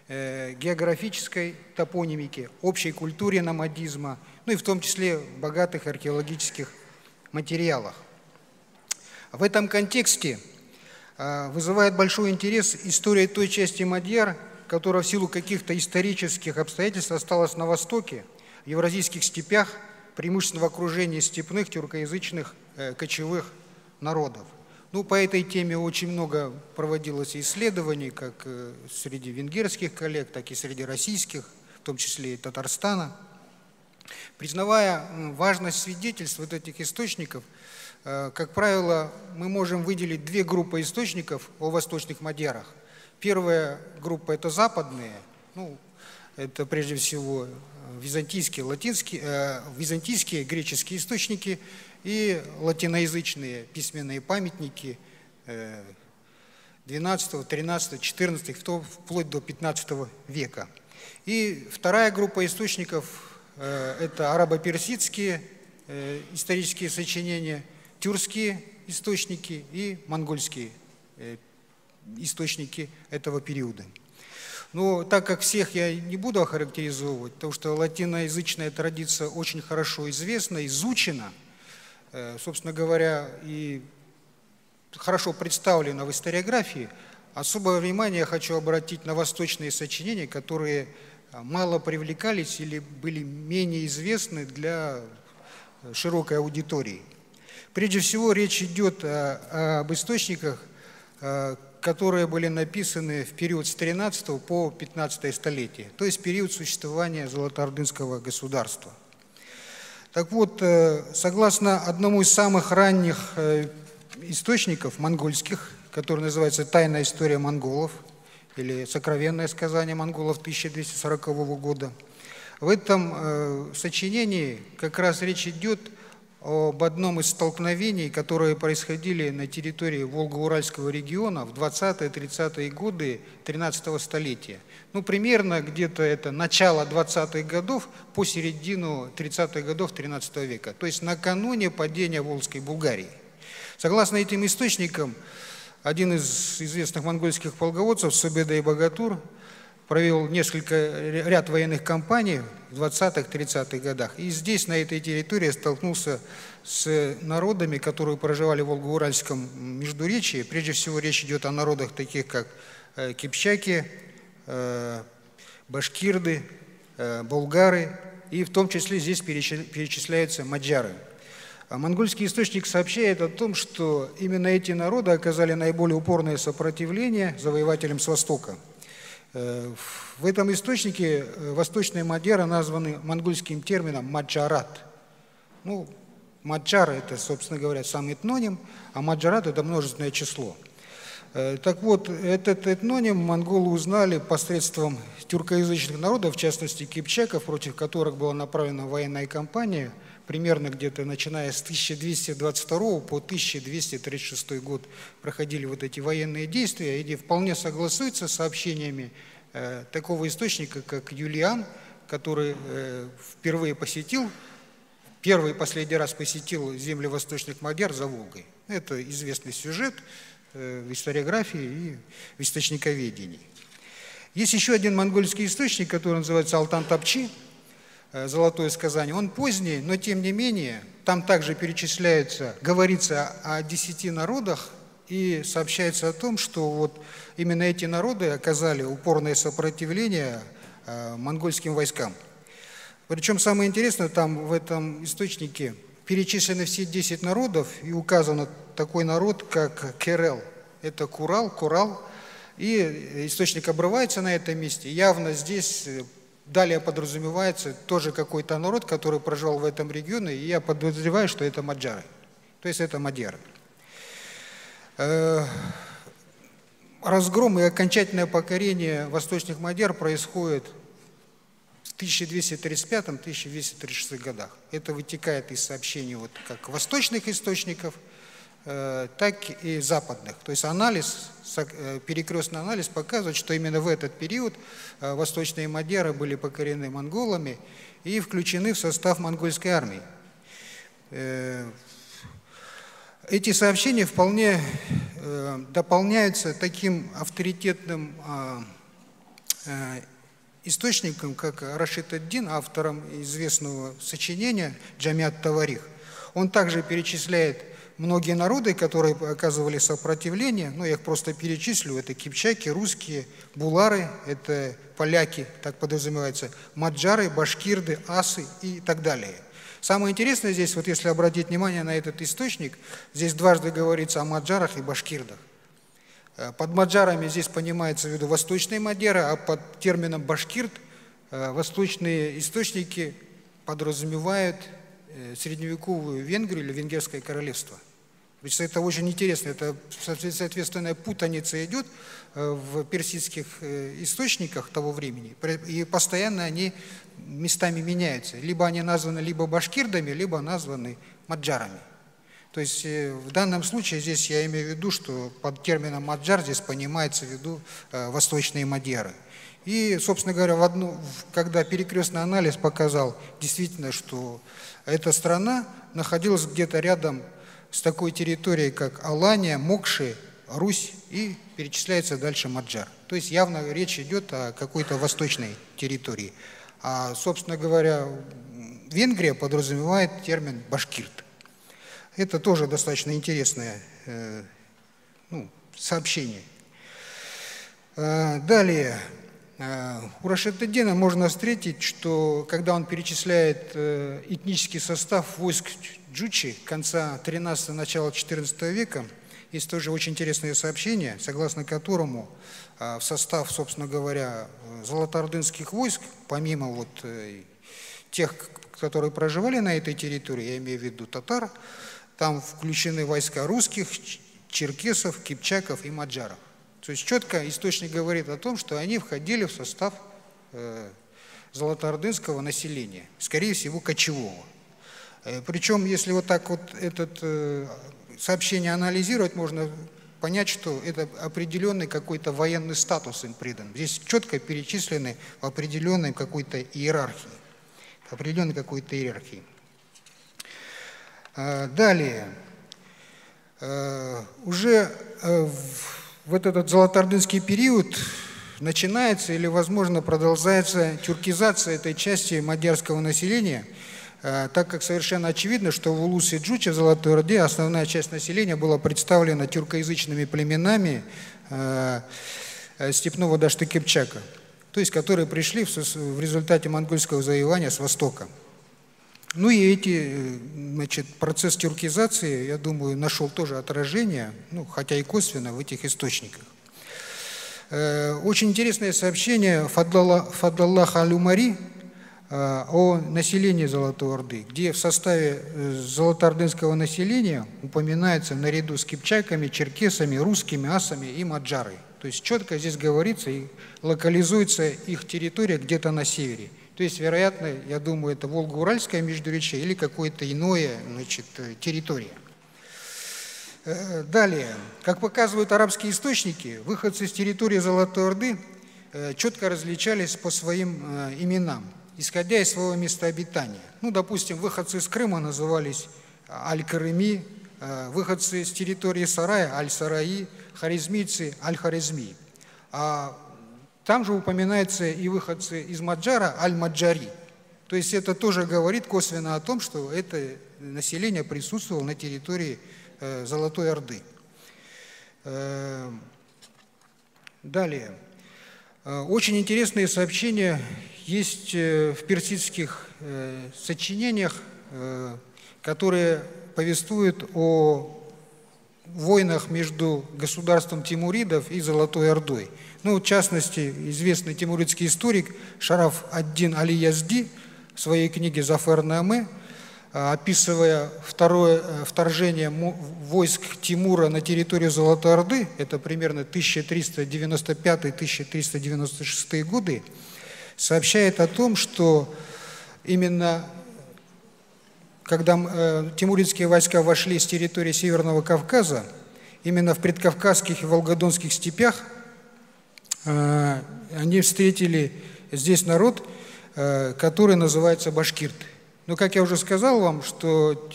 географической топонимике, общей культуре номадизма, ну и в том числе в богатых археологических материалах. В этом контексте вызывает большой интерес история той части мадьяр, которая в силу каких-то исторических обстоятельств осталась на востоке, в евразийских степях, преимущественно в окружении степных тюркоязычных кочевых народов. Ну, по этой теме очень много проводилось исследований, как среди венгерских коллег, так и среди российских, в том числе и Татарстана. Признавая важность свидетельств вот этих источников, как правило, мы можем выделить 2 группы источников о восточных мадьярах. Первая группа – это западные, ну, это прежде всего византийские, византийские, греческие источники и латиноязычные письменные памятники XII, XIII, XIV, вплоть до XV века. И вторая группа источников – это арабо-персидские исторические сочинения, тюркские источники и монгольские источники этого периода. Но так как всех я не буду охарактеризовывать, потому что латиноязычная традиция очень хорошо известна, изучена, собственно говоря, и хорошо представлена в историографии, особое внимание я хочу обратить на восточные сочинения, которые мало привлекались или были менее известны для широкой аудитории. Прежде всего, речь идет об источниках, которые были написаны в период с 13 по 15 столетие, то есть период существования Золотоордынского государства. Так вот, согласно одному из самых ранних источников монгольских, который называется «Тайная история монголов» или «Сокровенное сказание монголов» 1240 года, в этом сочинении как раз речь идет об одном из столкновений, которые происходили на территории Волго-Уральского региона в 20-30-е годы 13-го столетия. Ну, примерно где-то это начало 20-х годов по середину 30-х годов 13 века, то есть накануне падения Волжской Булгарии. Согласно этим источникам, один из известных монгольских полководцев Субеда-и-Богатур провел ряд военных кампаний в 20-30-х годах. И здесь, на этой территории, столкнулся с народами, которые проживали в Волго-Уральском междуречии. Прежде всего, речь идет о народах, таких как кипчаки, башкирды, болгары, и в том числе здесь перечисляются маджары. Монгольский источник сообщает о том, что именно эти народы оказали наиболее упорное сопротивление завоевателям с Востока. В этом источнике восточные мадьяры названы монгольским термином «маджарат». Ну, маджар – это, собственно говоря, сам этноним, а маджарат – это множественное число. Так вот, этот этноним монголы узнали посредством тюркоязычных народов, в частности, кипчаков, против которых была направлена военная кампания, примерно где-то начиная с 1222 по 1236 год проходили вот эти военные действия, и вполне согласуются с сообщениями такого источника, как Юлиан, который первый и последний раз посетил земли восточных мадьяр за Волгой. Это известный сюжет в историографии и в источниковедении. Есть еще один монгольский источник, который называется Алтан-Тапчи, «Золотое сказание». Он поздний, но тем не менее, там также говорится о 10 народах и сообщается о том, что вот именно эти народы оказали упорное сопротивление монгольским войскам. Причем самое интересное, там в этом источнике перечислены все 10 народов и указан такой народ, как Керел. Это Курал. И источник обрывается на этом месте. Явно здесь... Далее подразумевается тоже какой-то народ, который прожил в этом регионе, и я подозреваю, что это маджары, то есть это мадьяры. Разгром и окончательное покорение восточных мадьяр происходит в 1235-1236 годах. Это вытекает из сообщений вот как восточных источников, так и западных. То есть анализ, перекрестный анализ показывает, что именно в этот период восточные мадьяры были покорены монголами и включены в состав монгольской армии. Эти сообщения вполне дополняются таким авторитетным источником, как Рашид ад-Дин, автором известного сочинения «Джамиат Таварих». Он также перечисляет многие народы, которые оказывали сопротивление, ну я их просто перечислю, это кипчаки, русские, булары, это поляки, так подразумевается, маджары, башкирды, асы и так далее. Самое интересное здесь, вот если обратить внимание на этот источник, здесь дважды говорится о маджарах и башкирдах. Под маджарами здесь понимается в виду восточные мадьяры, а под термином башкирд восточные источники подразумевают средневековую Венгрию или Венгерское королевство. То есть это очень интересно, это соответственная путаница идет в персидских источниках того времени, и постоянно они местами меняются. Либо они названы либо башкирдами, либо названы маджарами. То есть в данном случае здесь я имею в виду, что под термином маджар здесь понимается в виду восточные мадьяры. И, собственно говоря, когда перекрестный анализ показал действительно, что эта страна находилась где-то рядом с такой территорией, как Алания, Мокши, Русь, и перечисляется дальше маджар. То есть явно речь идет о какой-то восточной территории. А, собственно говоря, Венгрия подразумевает термин «башкирт». Это тоже достаточно интересное сообщение. Далее. У Рашид-ад-Дина можно встретить, что когда он перечисляет этнический состав войск Джучи конца XIII – начала XIV века, есть тоже очень интересное сообщение, согласно которому в состав, собственно говоря, золотоордынских войск, помимо вот тех, которые проживали на этой территории, я имею в виду татар, там включены войска русских, черкесов, кипчаков и маджаров. То есть четко источник говорит о том, что они входили в состав золотоордынского населения, скорее всего, кочевого. Причем, если вот так вот это сообщение анализировать, можно понять, что это определенный какой-то военный статус им придан. Здесь четко перечислены в определенной какой-то иерархии. Далее. Уже вот этот золотоордынский период начинается или, возможно, продолжается тюркизация этой части мадьярского населения, так как совершенно очевидно, что в Улусе и Джуче, в Золотой Орде, основная часть населения была представлена тюркоязычными племенами степного дашты Кипчака, то есть которые пришли в результате монгольского завоевания с востока. Ну и эти, значит, процесс тюркизации, я думаю, нашел тоже отражение, ну, хотя и косвенно, в этих источниках. Очень интересное сообщение Фадлаллаха Алюмари о населении Золотой Орды, где в составе золотоордынского населения упоминается наряду с кипчаками, черкесами, русскими, асами и маджары. То есть четко здесь говорится и локализуется их территория где-то на севере. То есть, вероятно, я думаю, это Волго-Уральское междуречье или какое-то иное, значит, территория. Далее. Как показывают арабские источники, выходцы с территории Золотой Орды четко различались по своим именам, исходя из своего места обитания. Ну, допустим, выходцы из Крыма назывались Аль-Крыми, выходцы с территории Сарая – Аль-Сараи, харизмийцы – Аль-Харизми. Там же упоминаются и выходцы из Маджара, Аль-Маджари. То есть это тоже говорит косвенно о том, что это население присутствовало на территории Золотой Орды. Далее. Очень интересные сообщения есть в персидских сочинениях, которые повествуют о войнах между государством тимуридов и Золотой Ордой. Ну, в частности, известный тимуридский историк Шараф Ад-Дин Али Язди в своей книге «Зафар-Наме», описывая вторжение войск Тимура на территорию Золотой Орды, это примерно 1395-1396 годы, сообщает о том, что именно когда тимуридские войска вошли с территории Северного Кавказа, именно в предкавказских и волгодонских степях они встретили здесь народ, который называется башкирт. Но, как я уже сказал вам, что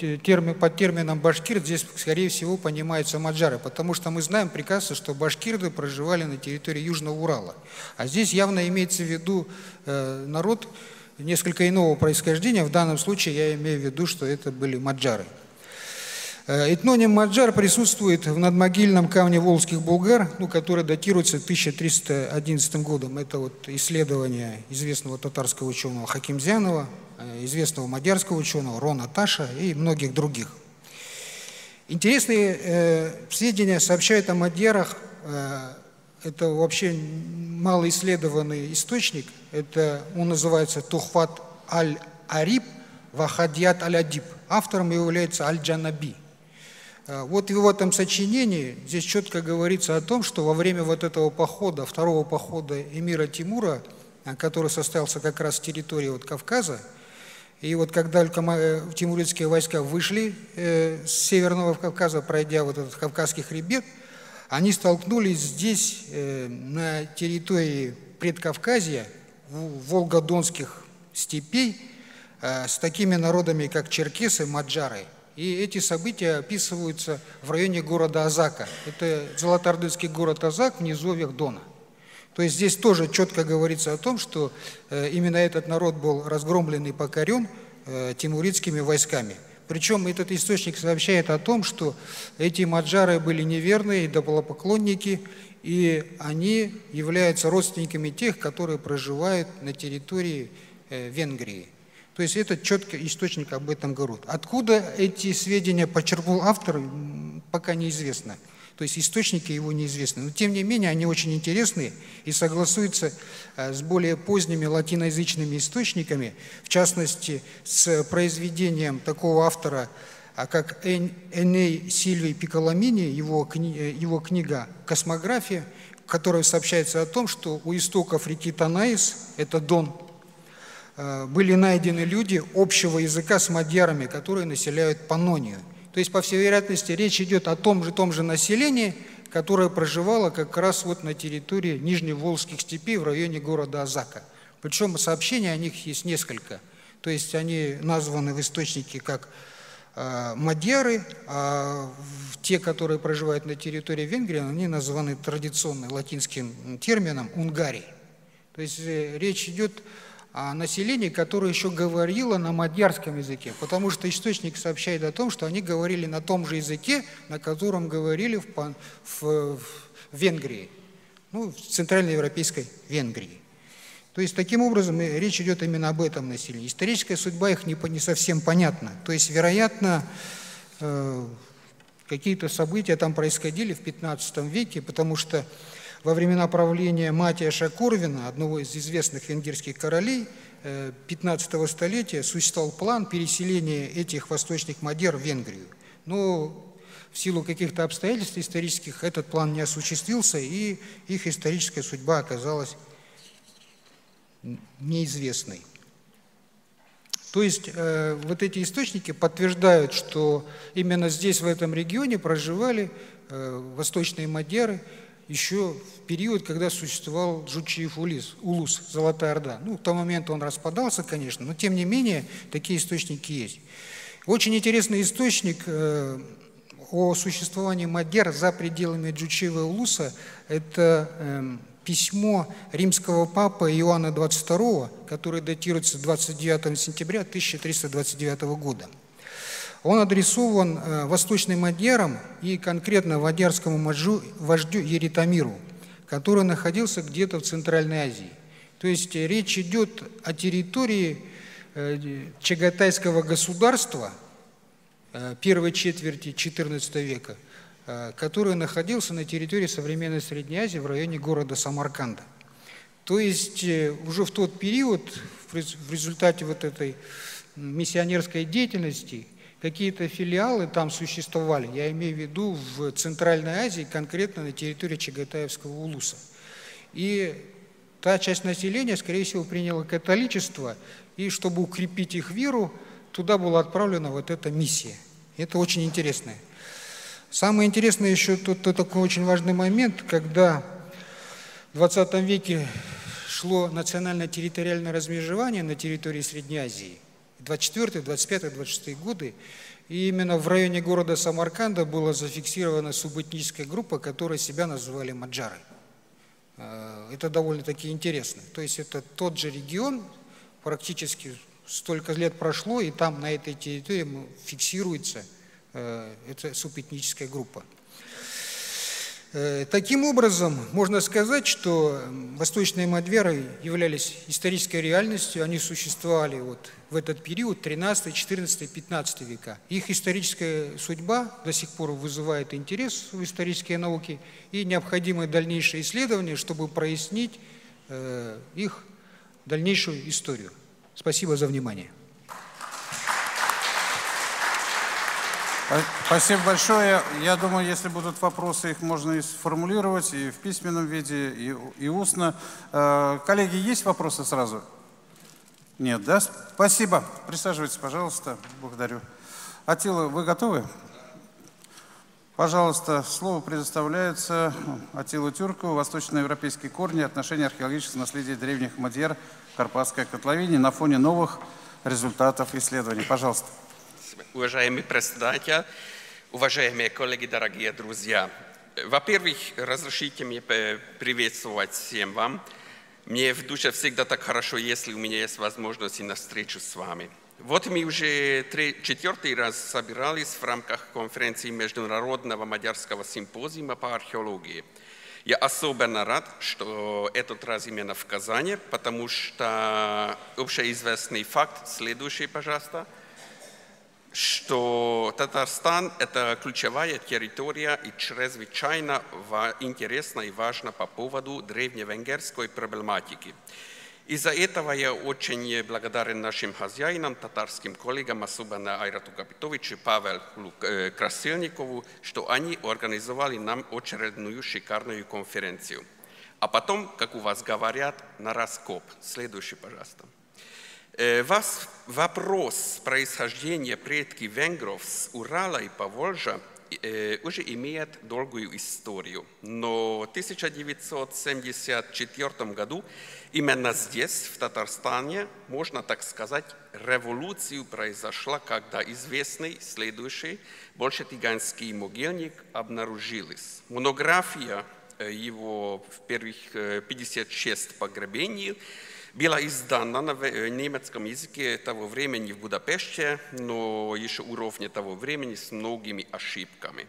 под термином башкирт здесь, скорее всего, понимаются маджары, потому что мы знаем прекрасно, что башкирты проживали на территории Южного Урала. А здесь явно имеется в виду народ несколько иного происхождения. В данном случае я имею в виду, что это были маджары. Этноним маджар присутствует в надмогильном камне волжских булгар, ну, который датируется 1311 годом. Это вот исследование известного татарского ученого Хакимзянова, известного мадьярского ученого Рона Таша и многих других. Интересные сведения сообщают о мадьярах. Это вообще малоисследованный источник. Это, он называется Тухват аль-Ариб Вахадьят аль-Адиб. Автором является Аль Джанаби. Вот в этом сочинении здесь четко говорится о том, что во время вот этого похода, второго похода эмира Тимура, который состоялся как раз с территории вот Кавказа, и вот когда тимуридские войска вышли с Северного Кавказа, пройдя вот этот Кавказский хребет, они столкнулись здесь, на территории Предкавказья, волгодонских степей, с такими народами, как черкесы, маджары. И эти события описываются в районе города Азака. Это золотоордынский город Азак в низовьях Дона. То есть здесь тоже четко говорится о том, что именно этот народ был разгромлен и покорен тимуридскими войсками. Причем этот источник сообщает о том, что эти маджары были неверные, идолопоклонники, и они являются родственниками тех, которые проживают на территории Венгрии. То есть этот четкий источник об этом говорит. Откуда эти сведения почерпнул автор, пока неизвестно. То есть источники его неизвестны. Но тем не менее они очень интересны и согласуются с более поздними латиноязычными источниками, в частности с произведением такого автора, как Эней Сильвий Пиколомини, его книга «Космография», в которой сообщается о том, что у истоков реки Танаис, это Дон, были найдены люди общего языка с мадьярами, которые населяют Панонию. То есть, по всей вероятности, речь идет о том же населении, которое проживало как раз вот на территории Нижневолжских степей в районе города Азака. Причем сообщений о них есть несколько. То есть они названы в источнике как мадьяры, а те, которые проживают на территории Венгрии, они названы традиционным латинским термином «унгарий». То есть речь идет о населении, которое еще говорило на мадьярском языке, потому что источник сообщает о том, что они говорили на том же языке, на котором говорили в Венгрии, ну, в центральноевропейской Венгрии. То есть таким образом речь идет именно об этом населении. Историческая судьба их не совсем понятна. То есть, вероятно, какие-то события там происходили в 15 веке, потому что во времена правления Матия Шакурвина, одного из известных венгерских королей 15-го столетия, существовал план переселения этих восточных мадьяр в Венгрию. Но в силу каких-то обстоятельств исторических этот план не осуществился, и их историческая судьба оказалась неизвестной. То есть вот эти источники подтверждают, что именно здесь, в этом регионе, проживали восточные мадьяры, еще в период, когда существовал Жучиев улус, Золотая Орда. Ну, к тому моменту он распадался, конечно, но тем не менее такие источники есть. Очень интересный источник о существовании мадьяр за пределами Жучиева улуса – это письмо римского папы Иоанна XXII, которое датируется 29 сентября 1329 года. Он адресован восточным мадьярам и конкретно мадьярскому вождю Еритамиру, который находился где-то в Центральной Азии. То есть речь идет о территории Чагатайского государства первой четверти XIV века, который находился на территории современной Средней Азии в районе города Самарканда. То есть уже в тот период, в результате вот этой миссионерской деятельности, какие-то филиалы там существовали, я имею в виду в Центральной Азии, конкретно на территории Чагатаевского улуса. И та часть населения, скорее всего, приняла католичество, и чтобы укрепить их веру, туда была отправлена вот эта миссия. Это очень интересно. Самое интересное еще тут такой очень важный момент, когда в 20 веке шло национально-территориальное размежевание на территории Средней Азии, 24, 25, 26 годы, и именно в районе города Самарканда была зафиксирована субэтническая группа, которую себя называли маджары. Это довольно-таки интересно. То есть это тот же регион, практически столько лет прошло, и там на этой территории фиксируется эта субэтническая группа. Таким образом, можно сказать, что восточные мадьяры являлись исторической реальностью, они существовали вот в этот период 13, 14, 15 века. Их историческая судьба до сих пор вызывает интерес в исторические науки и необходимы дальнейшие исследования, чтобы прояснить их дальнейшую историю. Спасибо за внимание. Спасибо большое. Я думаю, если будут вопросы, их можно и сформулировать и в письменном виде, и устно. Коллеги, есть вопросы сразу? Нет, да? Спасибо. Присаживайтесь, пожалуйста. Благодарю. Аттила, вы готовы? Пожалуйста, слово предоставляется Аттилу Тюрку, восточноевропейские корни, отношения археологического наследия древних мадьяр Карпатской котловине на фоне новых результатов исследований. Пожалуйста. Уважаемый председатель, уважаемые коллеги, дорогие друзья. Во-первых, разрешите мне приветствовать всем вам. Мне в душе всегда так хорошо, если у меня есть возможность и на встречу с вами. Вот мы уже четвертый раз собирались в рамках конференции Международного мадьярского симпозиума по археологии. Я особенно рад, что этот раз именно в Казани, потому что общеизвестный факт следующий, пожалуйста, что Татарстан – это ключевая территория и чрезвычайно интересна и важна по поводу древневенгерской проблематики. Из-за этого я очень благодарен нашим хозяинам, татарским коллегам, особенно Айрату Габитовичу, Павелу Красильникову, что они организовали нам очередную шикарную конференцию. А потом, как у вас говорят, на раскоп. Следующий, пожалуйста. Вопрос происхождения предки венгров с Урала и Поволжья уже имеет долгую историю, но в 1974 году именно здесь, в Татарстане, можно так сказать, революция произошла, когда известный следующий большетиганский могильник обнаружились. Монография его в первых 56 погребений была издана на немецком языке того времени в Будапеште, но еще уровня того времени с многими ошибками.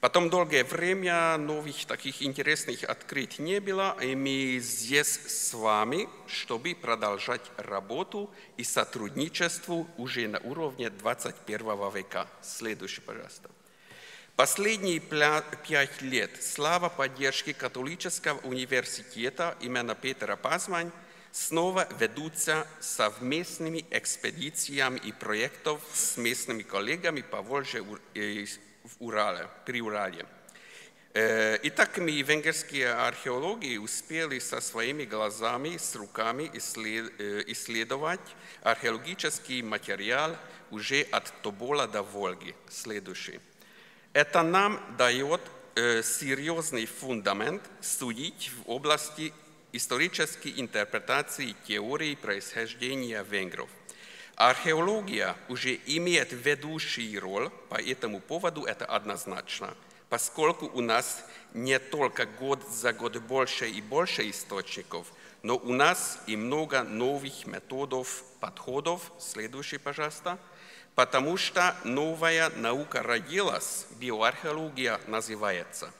Потом долгое время новых таких интересных открытий не было, и мы здесь с вами, чтобы продолжать работу и сотрудничество уже на уровне 21 века. Следующий, пожалуйста. Последние 5 лет слава поддержки Католического университета имени Петера Пазмань снова ведутся совместными экспедициями и проектов с местными коллегами по Волжье и Урале, при Урале. Итак, мы, венгерские археологи, успели со своими глазами, с руками исследовать археологический материал уже от Тобола до Волги. Следующий. Это нам дает серьезный фундамент судить в области исторической интерпретации теории происхождения венгров. Археология уже имеет ведущую роль по этому поводу, это однозначно, поскольку у нас не только год за год больше и больше источников, но у нас и много новых методов, подходов. Следующий, пожалуйста. Потому что новая наука родилась, биоархеология называется.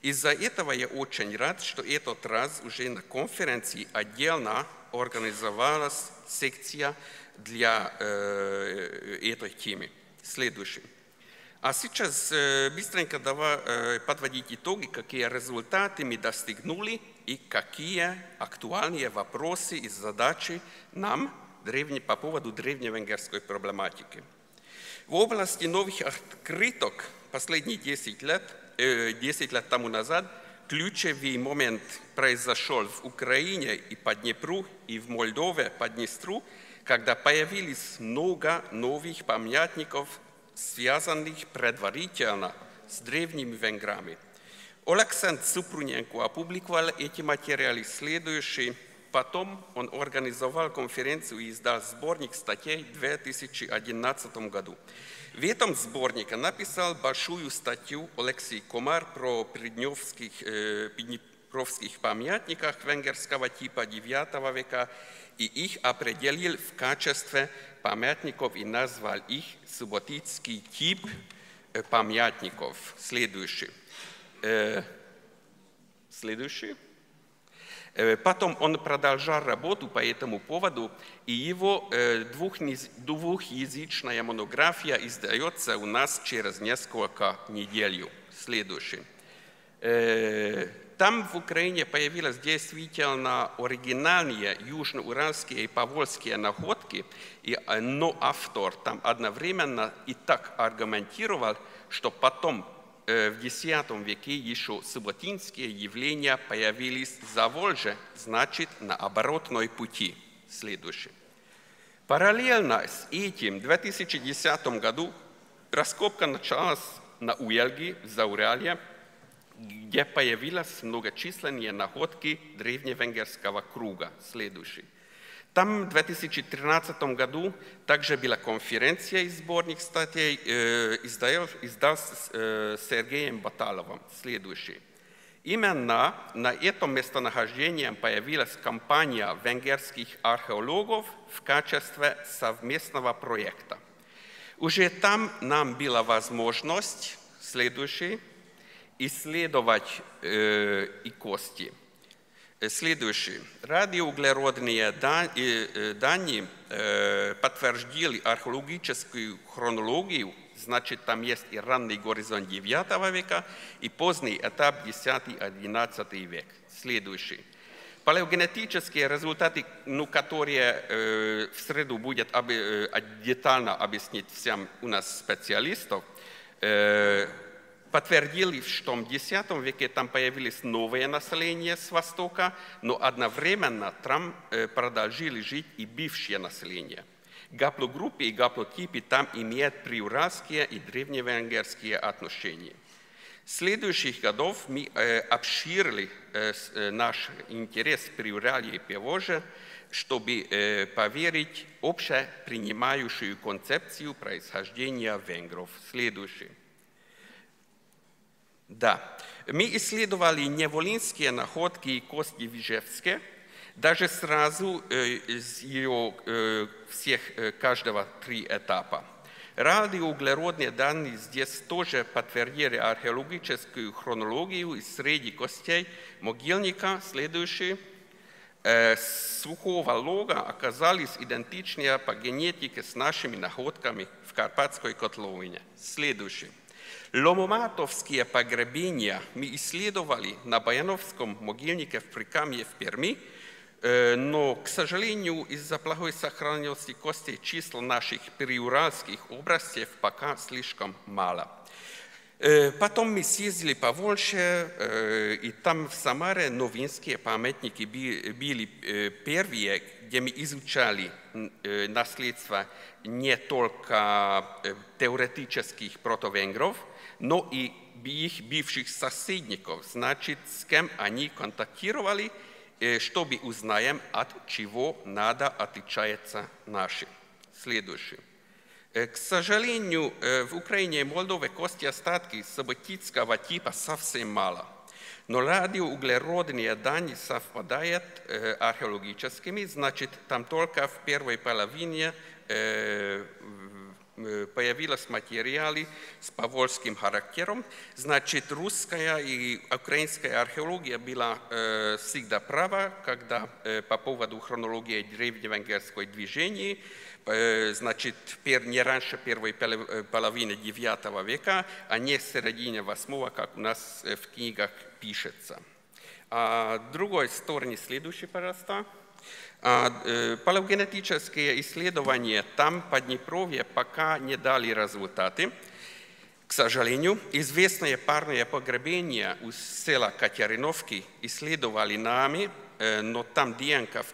Из-за этого я очень рад, что этот раз уже на конференции отдельно организовалась секция для этой темы. Следующий. А сейчас быстренько давай подводить итоги, какие результаты мы достигнули и какие актуальные вопросы и задачи нам по поводу древневенгерской проблематики. В области новых открыток последние 10 лет тому назад ключевой момент произошел в Украине и по Днепру, и в Молдове, по Днестру, когда появились много новых памятников, связанных предварительно с древними венграми. Александр Супруненко опубликовал эти материалы следующие. Потом он организовал конференцию и издал сборник статей в 2011 году. В этом сборнике написал большую статью Алексей Комар про приднепровских памятниках венгерского типа IX века и их определил в качестве памятников и назвал их субботицкий тип памятников. Следующий. Потом он продолжал работу по этому поводу, и его двухязычная монография издается у нас через несколько недель. Следующий. Там в Украине появились действительно оригинальные южноуральские и поволжские находки, но автор там одновременно и так аргументировал, что потом, в X веке еще субботинские явления появились за Волжье, значит, на оборотной пути. Следующий. Параллельно с этим в 2010 году раскопка началась на Уельге, в Зауралье, где появились многочисленные находки древневенгерского круга. Следующий. Там в 2013 году также была конференция и сборник статей, издался Сергеем Боталовым. Следующий. Именно на этом местонахождении появилась компания венгерских археологов в качестве совместного проекта. Уже там нам была возможность, следующий, исследовать и кости. Следующее. Радиоуглеродные данные подтвердили археологическую хронологию, значит, там есть и ранний горизонт 9 века, и поздний этап 10-11 век. Следующий. Палеогенетические результаты, которые в среду будет детально объяснить всем у нас специалистов, подтвердили, что в X веке там появились новые населения с Востока, но одновременно там продолжили жить и бывшие населения. Гаплогруппы и гаплотипы там имеют приуральские и древневенгерские отношения. В следующих годах мы обширили наш интерес к Приуралью и Поволжью, чтобы поверить общепринимающую концепцию происхождения венгров. Следующий. Да, мы исследовали неволинские находки и кости в Ижевске, даже сразу из ее всех, каждого три этапа. Радиоуглеродные данные здесь тоже подтвердили археологическую хронологию и среди костей могильника, следующие, сухого лога оказались идентичны по генетике с нашими находками в Карпатской котловине. Следующие. Ломоматовские погребения мы исследовали на Баяновском могильнике в Прикамье в Перми, но, к сожалению, из-за плохой сохраненности костей числа наших приуральских образцев пока слишком мало. Потом мы съездили по Волжье, и там в Самаре новинские памятники были первые, где мы изучали наследство не только теоретических протовенгров, но и их бывших соседников, значит, с кем они контактировали, чтобы узнаем, от чего надо отличается наши. Следующее. К сожалению, в Украине и Молдове кости остатки саботитского типа совсем мало, но радиоуглеродные данные совпадают с археологическими, значит, там только в первой половине появились материалы с повольским характером, значит, русская и украинская археология была всегда права, когда по поводу хронологии древневенгерского движения, значит, не раньше первой половины 9 века, а не в середине 8, как у нас в книгах пишется. А другой стороны, следующий, пожалуйста. Палеогенетические исследования там, по Днепровье, пока не дали результаты. К сожалению, известные парные погребения у села Катериновки исследовали нами, но там ДНК в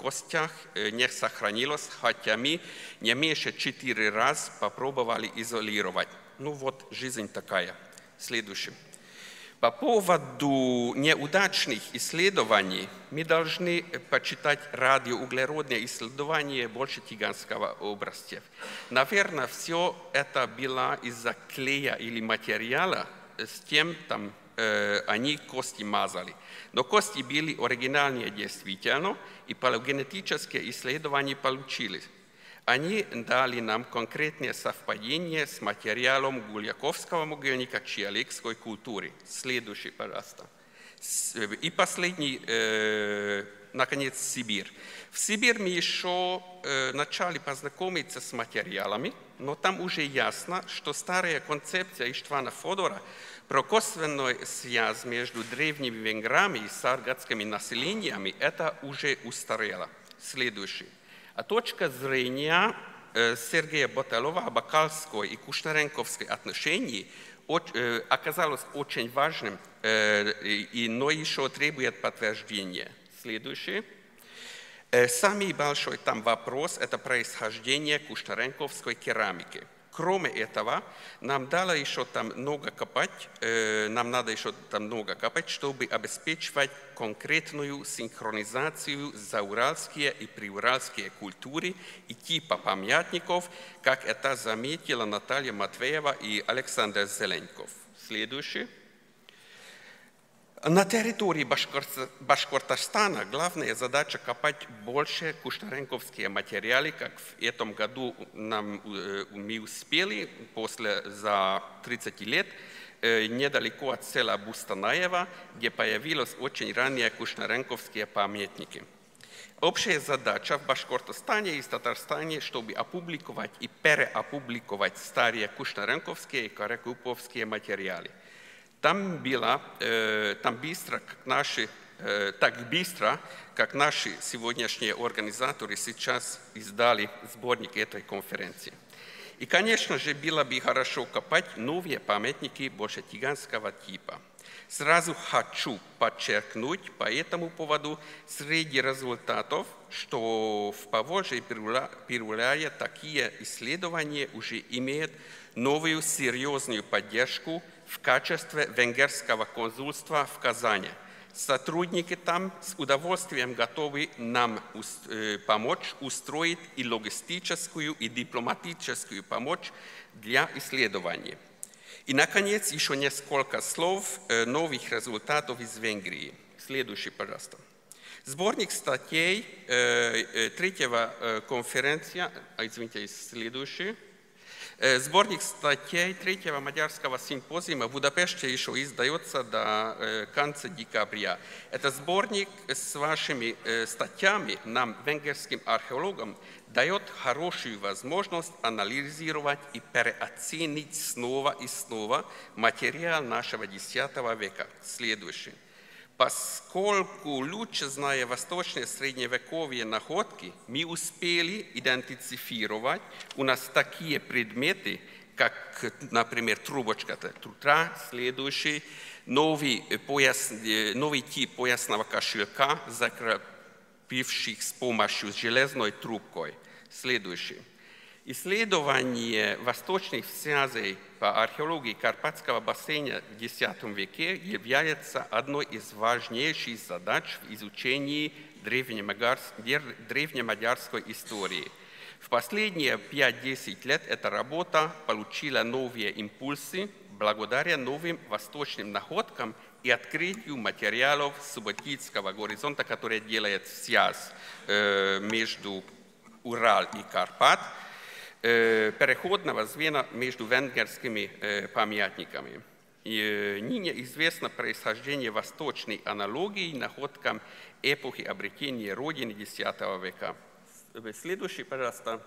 костях не сохранилось, хотя мы не меньше 4 раз попробовали изолировать. Ну вот, жизнь такая. Следующий. По поводу неудачных исследований мы должны почитать радиоуглеродные исследования Большетиганского образца. Наверное, все это было из-за клея или материала, с тем там, они кости мазали. Но кости были оригинальные действительно, и палеогенетические исследования получились. Они дали нам конкретное совпадение с материалом Гульяковского могильника чиалекской культуры. Следующий, пожалуйста. И последний, наконец, Сибирь. В Сибирь мы еще начали познакомиться с материалами, но там уже ясно, что старая концепция Иштвана Фодора про косвенную связь между древними венграми и саргатскими населениями это уже устарело. Следующий. А точка зрения Сергея Боталова о Бакалской и Кушнаренковской отношении оказалась очень важным, но еще требует подтверждения. Следующий. Самый большой там вопрос – это происхождение кушнаренковской керамики. Кроме этого, нам дало еще там много копать, чтобы обеспечивать конкретную синхронизацию зауральские и приуральские культуры и типа памятников, как это заметила Наталья Матвеева и Александр Зеленков. Следующий. На территории Башкортостана главная задача копать больше кушнаренковские материалы, как в этом году мы успели, за 30 лет, недалеко от села Бустанаева, где появились очень ранние кушнаренковские памятники. Общая задача в Башкортостане и Татарстане, чтобы опубликовать и переопубликовать старые кушнаренковские и каракуповские материалы. Так быстро, как наши сегодняшние организаторы сейчас издали сборник этой конференции. И, конечно же, было бы хорошо копать новые памятники бошатиганского типа. Сразу хочу подчеркнуть по этому поводу среди результатов, что в Поволжье и Перуляе такие исследования уже имеют новую серьезную поддержку в качестве венгерского консульства в Казани. Сотрудники там с удовольствием готовы нам помочь устроить и логистическую, и дипломатическую помощь для исследований. И, наконец, еще несколько слов новых результатов из Венгрии. Следующий, пожалуйста. Сборник статей Сборник статей третьего мадьярского симпозиума в Будапеште еще издается до конца декабря. Это сборник с вашими статьями нам, венгерским археологам, дает хорошую возможность анализировать и переоценить снова и снова материал нашего X века. Следующий. Поскольку лучше зная восточные средневековые находки, мы успели идентифицировать у нас такие предметы, как, например, трубочка трутра, следующий, новый тип поясного кошелька, закрепивших с помощью железной трубкой, следующий. Исследование восточных связей по археологии Карпатского бассейна в X веке является одной из важнейших задач в изучении древнемадьярской истории. В последние 5-10 лет эта работа получила новые импульсы благодаря новым восточным находкам и открытию материалов субботийского горизонта, которые делает связь между Урал и Карпат, переходного звена между венгерскими памятниками. Ныне известно происхождение восточной аналогии находкам эпохи обретения Родины X века. Следующий, пожалуйста.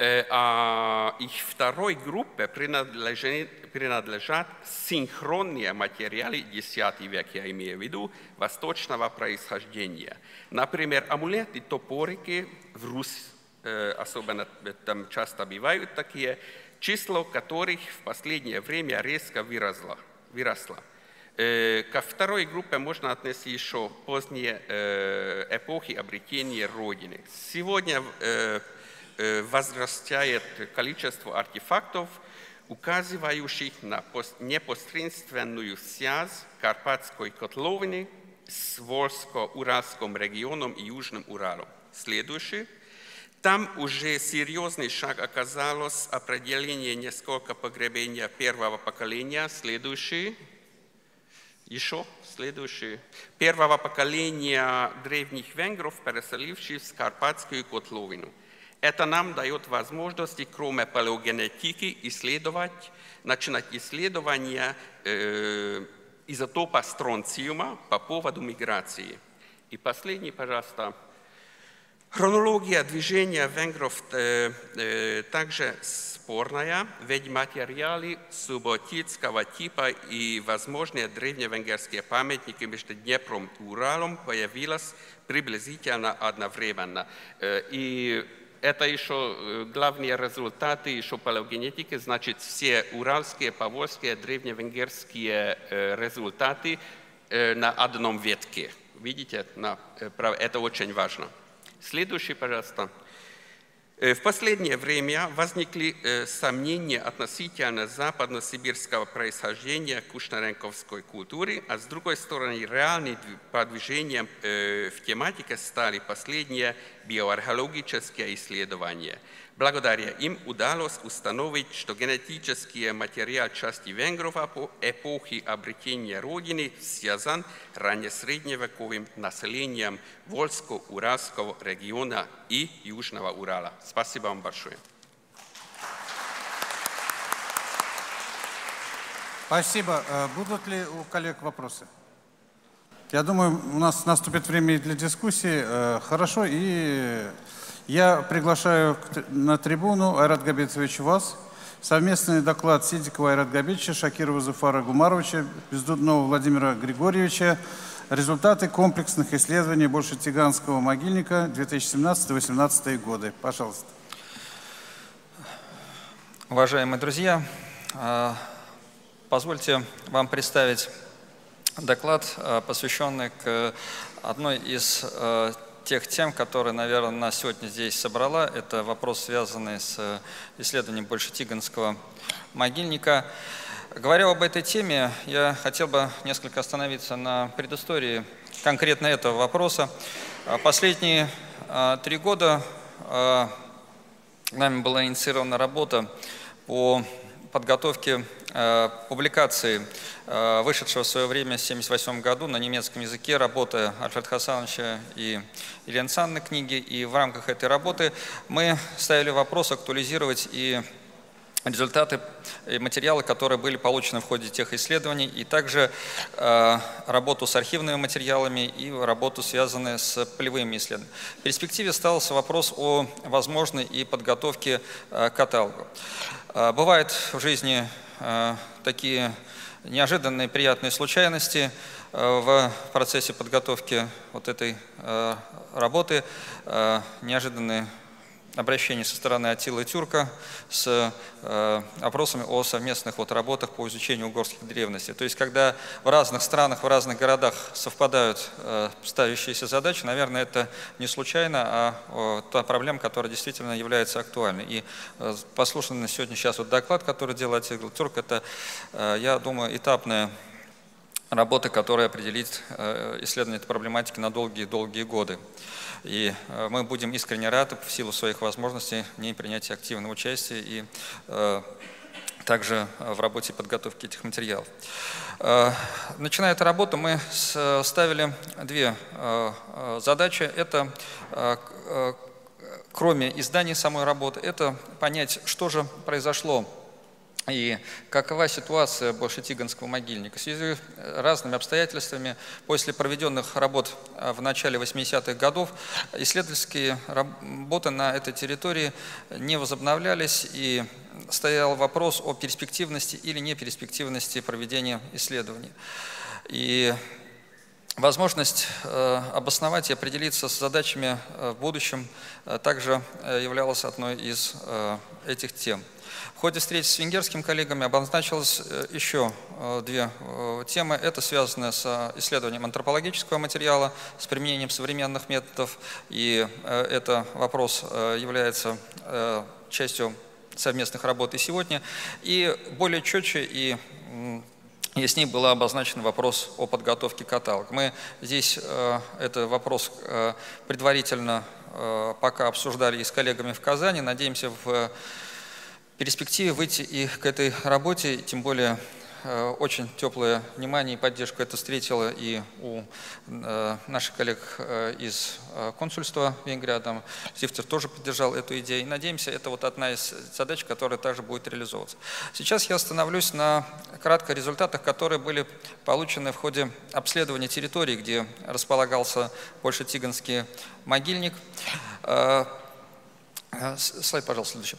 Их второй группе принадлежат синхронные материалы X века, я имею в виду, восточного происхождения. Например, амулеты, топорики в Руси, особенно там часто бывают такие, число которых в последнее время резко выросло. Ко второй группе можно отнести еще поздние эпохи обретения Родины. Сегодня возрастает количество артефактов, указывающих на непосредственную связь Карпатской котловины с Волжско-Уральским регионом и Южным Уралом. Следующий. Там уже серьезный шаг оказалось определение несколько погребений первого поколения, первого поколения древних венгров, переселивших в Карпатскую котловину. Это нам дает возможность, кроме палеогенетики, начинать исследование изотопа стронциума по поводу миграции. И последний, пожалуйста. Хронология движения венгров также спорная, ведь материалы субботицкого типа и возможные древневенгерские памятники между Днепром и Уралом появились приблизительно одновременно. И это еще главные результаты еще палеогенетики, значит, все уральские, поволжские, древневенгерские результаты на одном ветке. Видите, это очень важно. Следующий, пожалуйста. В последнее время возникли сомнения относительно западно-сибирского происхождения кушнаренковской культуры, а с другой стороны реальным продвижением в тематике стали последние биоархеологические исследования. Благодаря им удалось установить, что генетический материал части венгров по эпохе обретения Родины связан раннесредневековым населением Волжско-Уральского региона и Южного Урала. Спасибо вам большое. Спасибо. Будут ли у коллег вопросы? Я думаю, у нас наступит время для дискуссии. Хорошо. И я приглашаю на трибуну, Айрат Габицевич, вас. Совместный доклад Сидикова Айрат Габича, Шакирова Зуфара Гумаровича, Бездудного Владимира Григорьевича. Результаты комплексных исследований Большетиганского могильника 2017-2018 годы. Пожалуйста. Уважаемые друзья, позвольте вам представить доклад, посвященный одной из тех тем, которые, наверное, нас сегодня здесь собрала. Это вопрос, связанный с исследованием Большетиганского могильника. Говоря об этой теме, я хотел бы несколько остановиться на предыстории конкретно этого вопроса. Последние 3 года нами была инициирована работа по подготовке публикации, вышедшего в свое время в 1978 году на немецком языке работы Альфреда Хасановича и Елены Александровны книги. И в рамках этой работы мы ставили вопрос актуализировать и результаты и материалы, которые были получены в ходе тех исследований, и также работу с архивными материалами и работу, связанную с полевыми исследованиями. В перспективе остался вопрос о возможной и подготовке каталога. Бывают в жизни такие неожиданные приятные случайности в процессе подготовки вот этой работы, неожиданные обращение со стороны Аттилы Тюрка с опросами о совместных работах по изучению угорских древностей. То есть, когда в разных странах, в разных городах совпадают ставящиеся задачи, наверное, это не случайно, а та проблема, которая действительно является актуальной. И послушанный сегодня сейчас вот доклад, который делал Аттила Тюрк, это, я думаю, этапная работа, которая определит исследование этой проблематики на долгие-долгие годы. И мы будем искренне рады в силу своих возможностей в ней принять активное участие и также в работе подготовки этих материалов. Начиная эту работу, мы ставили 2 задачи. Это кроме издания самой работы, это понять, что же произошло и какова ситуация Большетиганского могильника. В связи с разными обстоятельствами, после проведенных работ в начале 80-х годов, исследовательские работы на этой территории не возобновлялись, и стоял вопрос о перспективности или неперспективности проведения исследований. И возможность обосновать и определиться с задачами в будущем также являлась одной из этих тем. В ходе встречи с венгерскими коллегами обозначилось еще 2 темы. Это связано с исследованием антропологического материала, с применением современных методов. И этот вопрос является частью совместных работ и сегодня. И более четче и с ней был обозначен вопрос о подготовке каталога. Мы здесь этот вопрос предварительно пока обсуждали и с коллегами в Казани. Надеемся в перспективе выйти и к этой работе, тем более очень теплое внимание и поддержку это встретило и у наших коллег из консульства Венгрии. Адам Штифтер тоже поддержал эту идею. И надеемся, это вот одна из задач, которая также будет реализовываться. Сейчас я остановлюсь на кратко результатах, которые были получены в ходе обследования территории, где располагался Большетиганский могильник. Слайд, пожалуйста, следующий.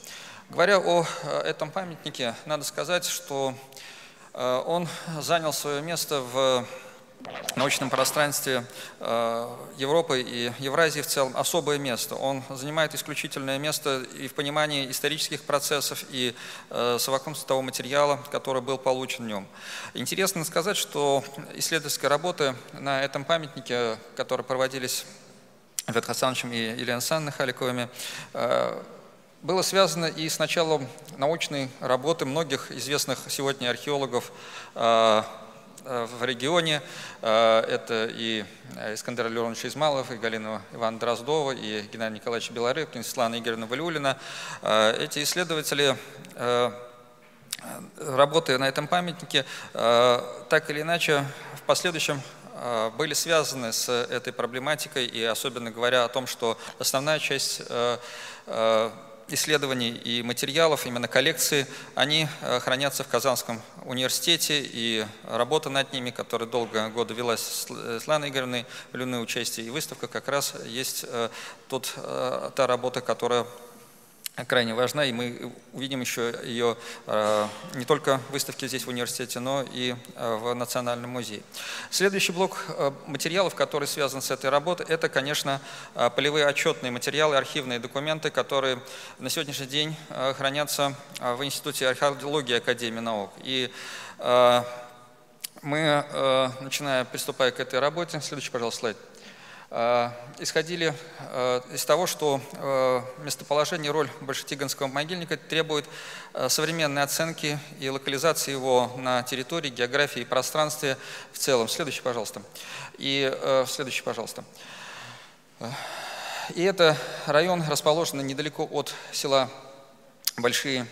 Говоря о этом памятнике, надо сказать, что он занял свое место в научном пространстве Европы и Евразии в целом особое место. Он занимает исключительное место и в понимании исторических процессов, и совокупности того материала, который был получен в нем. Интересно сказать, что исследовательские работы на этом памятнике, которые проводились Альфредом Хасановичем и Еленой Александровной Халиковыми, было связано и с началом научной работы многих известных сегодня археологов в регионе. Это и Искандер Леонович Измайлов, и Галина Ивановна Дроздова, и Геннадий Николаевич Белорыбкин, и Светлана Игоревна Валиуллина. Эти исследователи работы на этом памятнике так или иначе в последующем были связаны с этой проблематикой, и особенно говоря о том, что основная часть исследований и материалов, именно коллекции, они хранятся в Казанском университете, и работа над ними, которая долго года велась с Ланой Игоревной, в львиное участие, и выставка как раз есть та работа, которая крайне важна, и мы увидим еще ее не только в выставке здесь в университете, но и в Национальном музее. Следующий блок материалов, который связан с этой работой, это, конечно, полевые отчетные материалы, архивные документы, которые на сегодняшний день хранятся в Институте археологии Академии наук. И мы, приступая к этой работе, следующий, пожалуйста, слайд. Исходили из того, что местоположение и роль Большетиганского могильника требует современной оценки и локализации его на территории, географии и пространстве в целом. Следующий, пожалуйста. И это район, расположенный недалеко от села Большие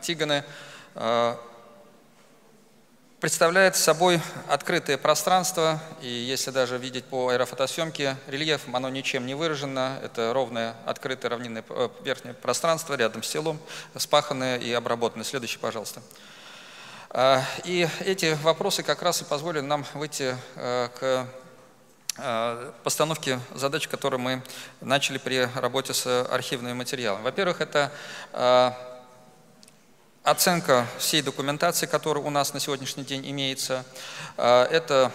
Тиганы, представляет собой открытое пространство, и если даже видеть по аэрофотосъемке, рельеф, оно ничем не выражено, это ровное, открытое равнинное верхнее пространство рядом с селом, спаханное и обработанное. Следующий, пожалуйста. И эти вопросы как раз и позволили нам выйти к постановке задач, которые мы начали при работе с архивными материалами. Во-первых, это оценка всей документации, которая у нас на сегодняшний день имеется, это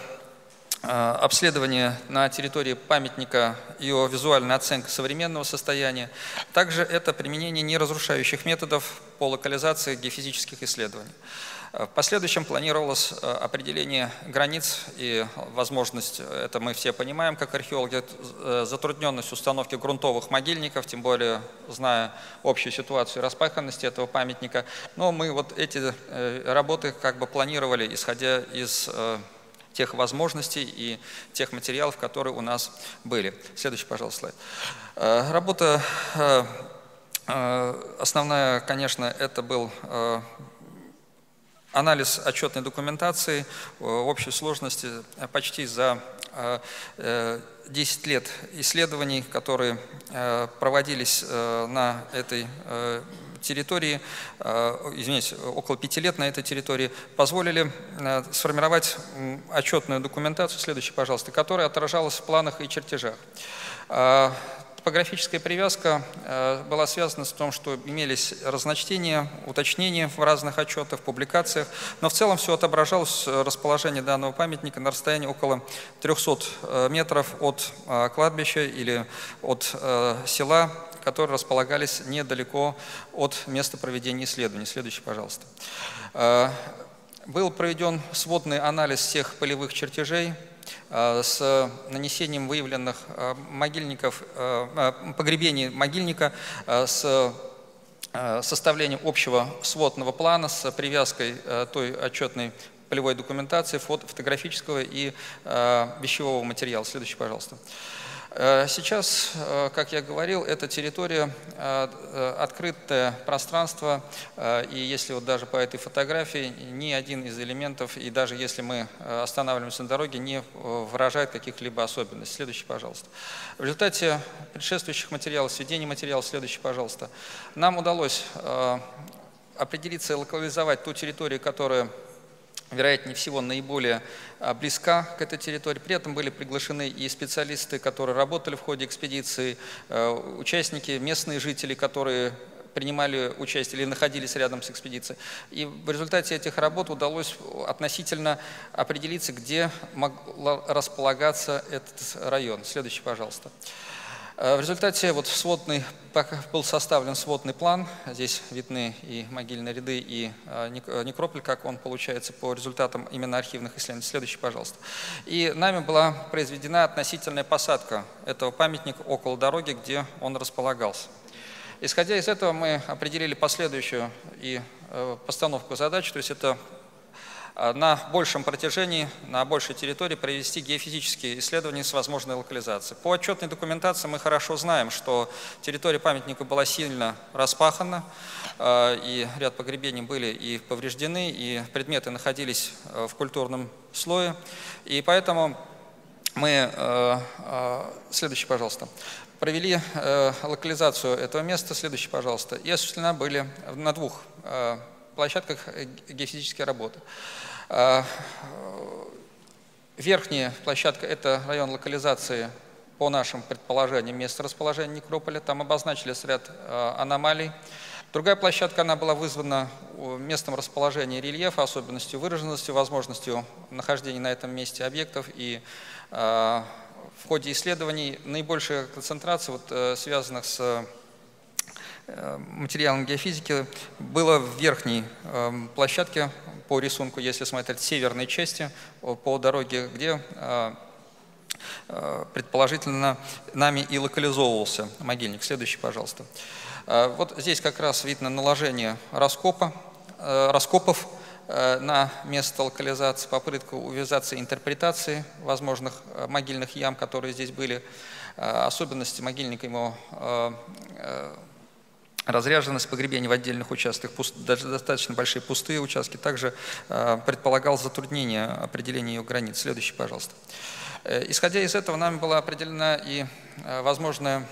обследование на территории памятника, ее визуальная оценка современного состояния. Также это применение неразрушающих методов по локализации геофизических исследований. В последующем планировалось определение границ и возможность, это мы все понимаем как археологи, затрудненность установки грунтовых могильников, тем более зная общую ситуацию распаханности этого памятника. Но мы вот эти работы как бы планировали, исходя из тех возможностей и тех материалов, которые у нас были. Следующий, пожалуйста, слайд. Работа основная, конечно, это был анализ отчетной документации в общей сложности почти за 10 лет исследований, которые проводились на этой территории, около 5 лет на этой территории, позволили сформировать отчетную документацию, следующий, пожалуйста, которая отражалась в планах и чертежах. Топографическая привязка была связана с тем, что имелись разночтения, уточнения в разных отчетах, публикациях, но в целом все отображалось расположение данного памятника на расстоянии около 300 метров от кладбища или от села, которые располагались недалеко от места проведения исследований. Следующий, пожалуйста. Был проведен сводный анализ всех полевых чертежей с нанесением выявленных могильников, погребений могильника, с составлением общего сводного плана, с привязкой той отчетной полевой документации, фотографического и вещевого материала. Следующий, пожалуйста. Сейчас, как я говорил, эта территория открытое пространство, и если вот даже по этой фотографии ни один из элементов, и даже если мы останавливаемся на дороге, не выражает каких-либо особенностей. Следующий, пожалуйста. В результате предшествующих материалов, сведений материалов, следующий, пожалуйста, нам удалось определиться и локализовать ту территорию, которая вероятнее всего наиболее близка к этой территории. При этом были приглашены и специалисты, которые работали в ходе экспедиции, участники, местные жители, которые принимали участие или находились рядом с экспедицией. И в результате этих работ удалось относительно определиться, где мог располагаться этот район. Следующий, пожалуйста. В результате вот был составлен сводный план, здесь видны и могильные ряды, и некрополь, как он получается по результатам именно архивных исследований. Следующий, пожалуйста. И нами была произведена относительная посадка этого памятника около дороги, где он располагался. Исходя из этого мы определили последующую и постановку задач, то есть это на большем протяжении, на большей территории провести геофизические исследования с возможной локализацией. По отчетной документации мы хорошо знаем, что территория памятника была сильно распахана, и ряд погребений были и повреждены, и предметы находились в культурном слое, и поэтому мы... Следующий, пожалуйста. провели локализацию этого места. Следующий, пожалуйста. И осуществлена были на двух площадках геофизические работы. Верхняя площадка – это район локализации, по нашим предположениям, место расположения некрополя. Там обозначили ряд аномалий. Другая площадка, она была вызвана местом расположения рельефа, особенностью выраженностью, возможностью нахождения на этом месте объектов. И в ходе исследований наибольшая концентрация, связанных с материалом геофизики, была в верхней площадке по рисунку, если смотреть, северной части по дороге, где предположительно нами и локализовывался могильник. Следующий, пожалуйста. Вот здесь как раз видно наложение раскопов на место локализации, попытку увязации интерпретации возможных могильных ям, которые здесь были, особенности могильника, его разряженность, погребения в отдельных участках, даже достаточно большие пустые участки, также предполагал затруднение определения ее границ. Следующий, пожалуйста. Исходя из этого, нами была определена и возможная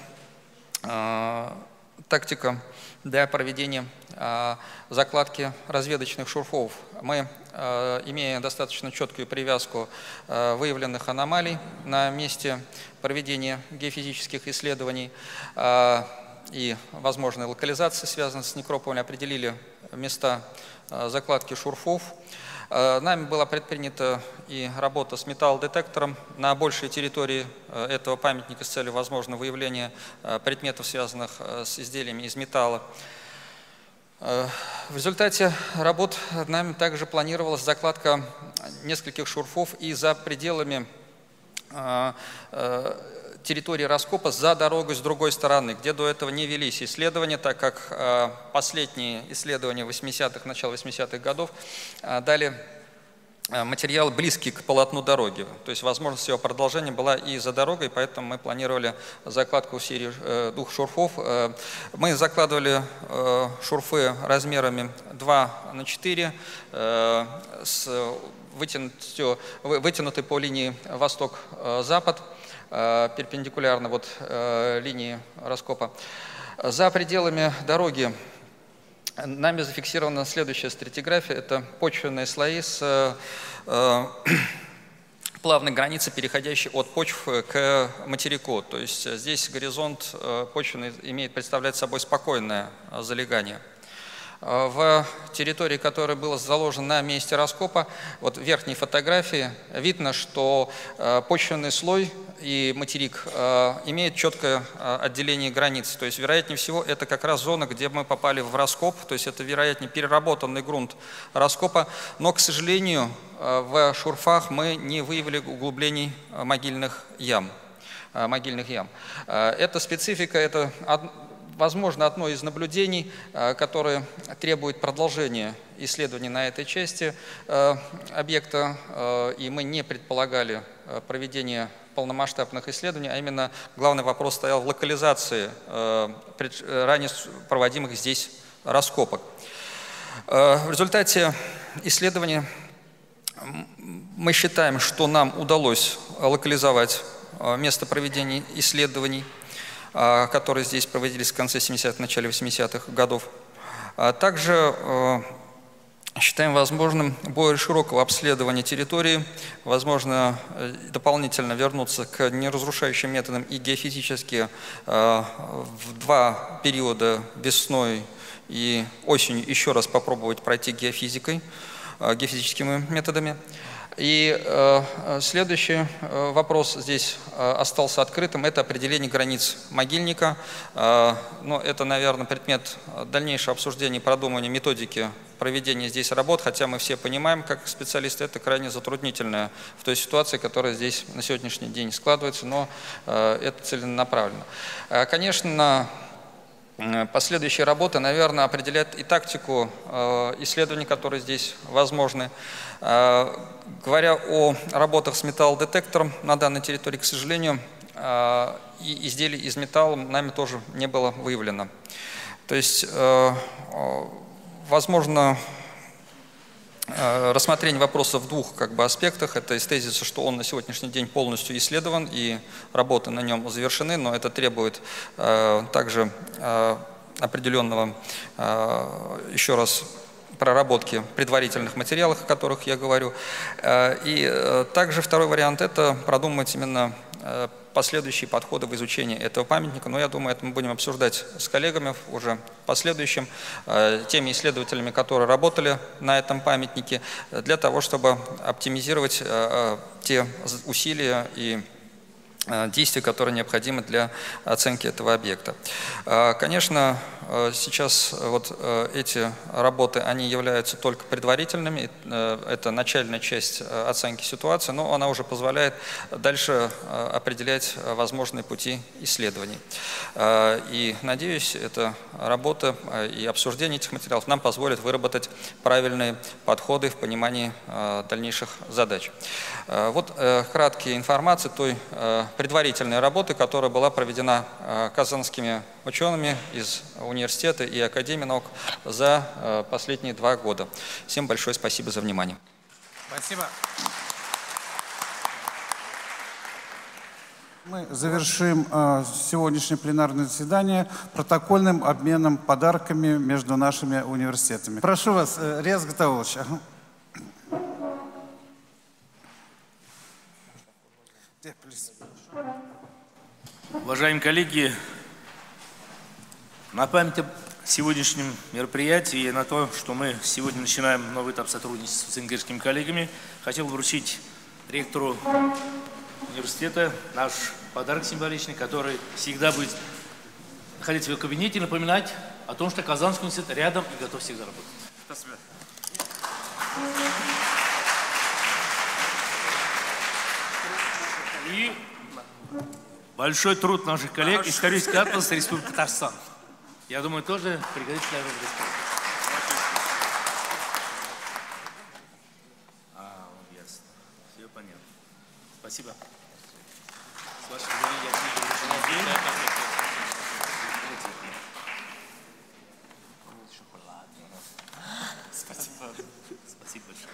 тактика для проведения закладки разведочных шурфов. Мы, имея достаточно четкую привязку выявленных аномалий на месте проведения геофизических исследований и возможной локализации, связанной с некрополем, определили места закладки шурфов. Нами была предпринята и работа с металлодетектором на большей территории этого памятника с целью возможного выявления предметов, связанных с изделиями из металла. В результате работ нами также планировалась закладка нескольких шурфов и за пределами территории раскопа, за дорогой с другой стороны, где до этого не велись исследования, так как последние исследования 80-х, начала 80-х годов дали материал, близкий к полотну дороги. То есть возможность его продолжения была и за дорогой, поэтому мы планировали закладку серии двух шурфов. Мы закладывали шурфы размерами 2×4 с вытянутой по линии восток-запад, перпендикулярно линии раскопа. За пределами дороги нами зафиксирована следующая стратиграфия. Это почвенные слои с плавной границы, переходящей от почв к материку. То есть здесь горизонт почвенный представляет собой спокойное залегание. В территории, которая была заложена на месте раскопа, в верхней фотографии видно, что почвенный слой и материк имеет четкое отделение границ. То есть, вероятнее всего, это как раз зона, где мы попали в раскоп. То есть, это, вероятнее, переработанный грунт раскопа. Но, к сожалению, в шурфах мы не выявили углублений могильных ям. Эта специфика, это, возможно, одно из наблюдений, которое требует продолжения исследований на этой части объекта. И мы не предполагали проведение полномасштабных исследований, а именно главный вопрос стоял в локализации ранее проводимых здесь раскопок. В результате исследования мы считаем, что нам удалось локализовать место проведения исследований, которые здесь проводились в конце 70-х, начале 80-х годов. Также считаем возможным более широкого обследования территории, возможно, дополнительно вернуться к неразрушающим методам и геофизически в два периода, весной и осенью, еще раз попробовать пройти геофизикой, геофизическими методами. И следующий вопрос здесь остался открытым – это определение границ могильника. Но это, наверное, предмет дальнейшего обсуждения и продумывания методики проведения здесь работ, хотя мы все понимаем, как специалисты, это крайне затруднительно в той ситуации, которая здесь на сегодняшний день складывается, но это целенаправленно. Конечно, последующие работы, наверное, определяют и тактику исследований, которые здесь возможны. Говоря о работах с металлодетектором на данной территории, к сожалению, и изделий из металла нами тоже не было выявлено. То есть, возможно, рассмотрение вопроса в двух аспектах. Это из тезиса, что он на сегодняшний день полностью исследован и работы на нем завершены, но это требует также определенного, еще раз, проработки предварительных материалов, о которых я говорю. И также второй вариант – это продумать именно последующие подходы в изучении этого памятника. Но я думаю, это мы будем обсуждать с коллегами уже в последующем, теми исследователями, которые работали на этом памятнике, для того, чтобы оптимизировать те усилия и действия, которые необходимы для оценки этого объекта. Конечно, сейчас вот эти работы, они являются только предварительными, это начальная часть оценки ситуации, но она уже позволяет дальше определять возможные пути исследований. И, надеюсь, эта работа и обсуждение этих материалов нам позволит выработать правильные подходы в понимании дальнейших задач. Вот краткая информация той предварительной работы, которая была проведена казанскими учеными из университета и Академии наук за последние 2 года. Всем большое спасибо за внимание. Спасибо. Мы завершим сегодняшнее пленарное заседание протокольным обменом подарками между нашими университетами. Прошу вас, Рияз Гатаулыч. Уважаемые коллеги, на память о сегодняшнем мероприятии и на то, что мы сегодня начинаем новый этап сотрудничества с венгерскими коллегами, хотел вручить ректору университета наш подарок символичный, который всегда будет находиться в его кабинете и напоминать о том, что Казанский университет рядом и готов всегда работать. Спасибо. И большой труд наших коллег, исторический атлас Республики Татарстан. Я думаю, тоже пригодится для ясно. Все понятно. Спасибо. С вашей стороны, я вижу, спасибо. Спасибо большое.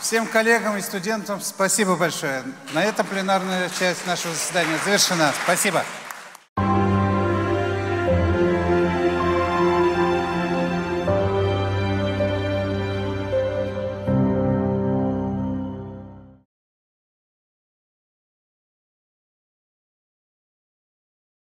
Всем коллегам и студентам спасибо большое. На этом пленарная часть нашего заседания завершена. Спасибо.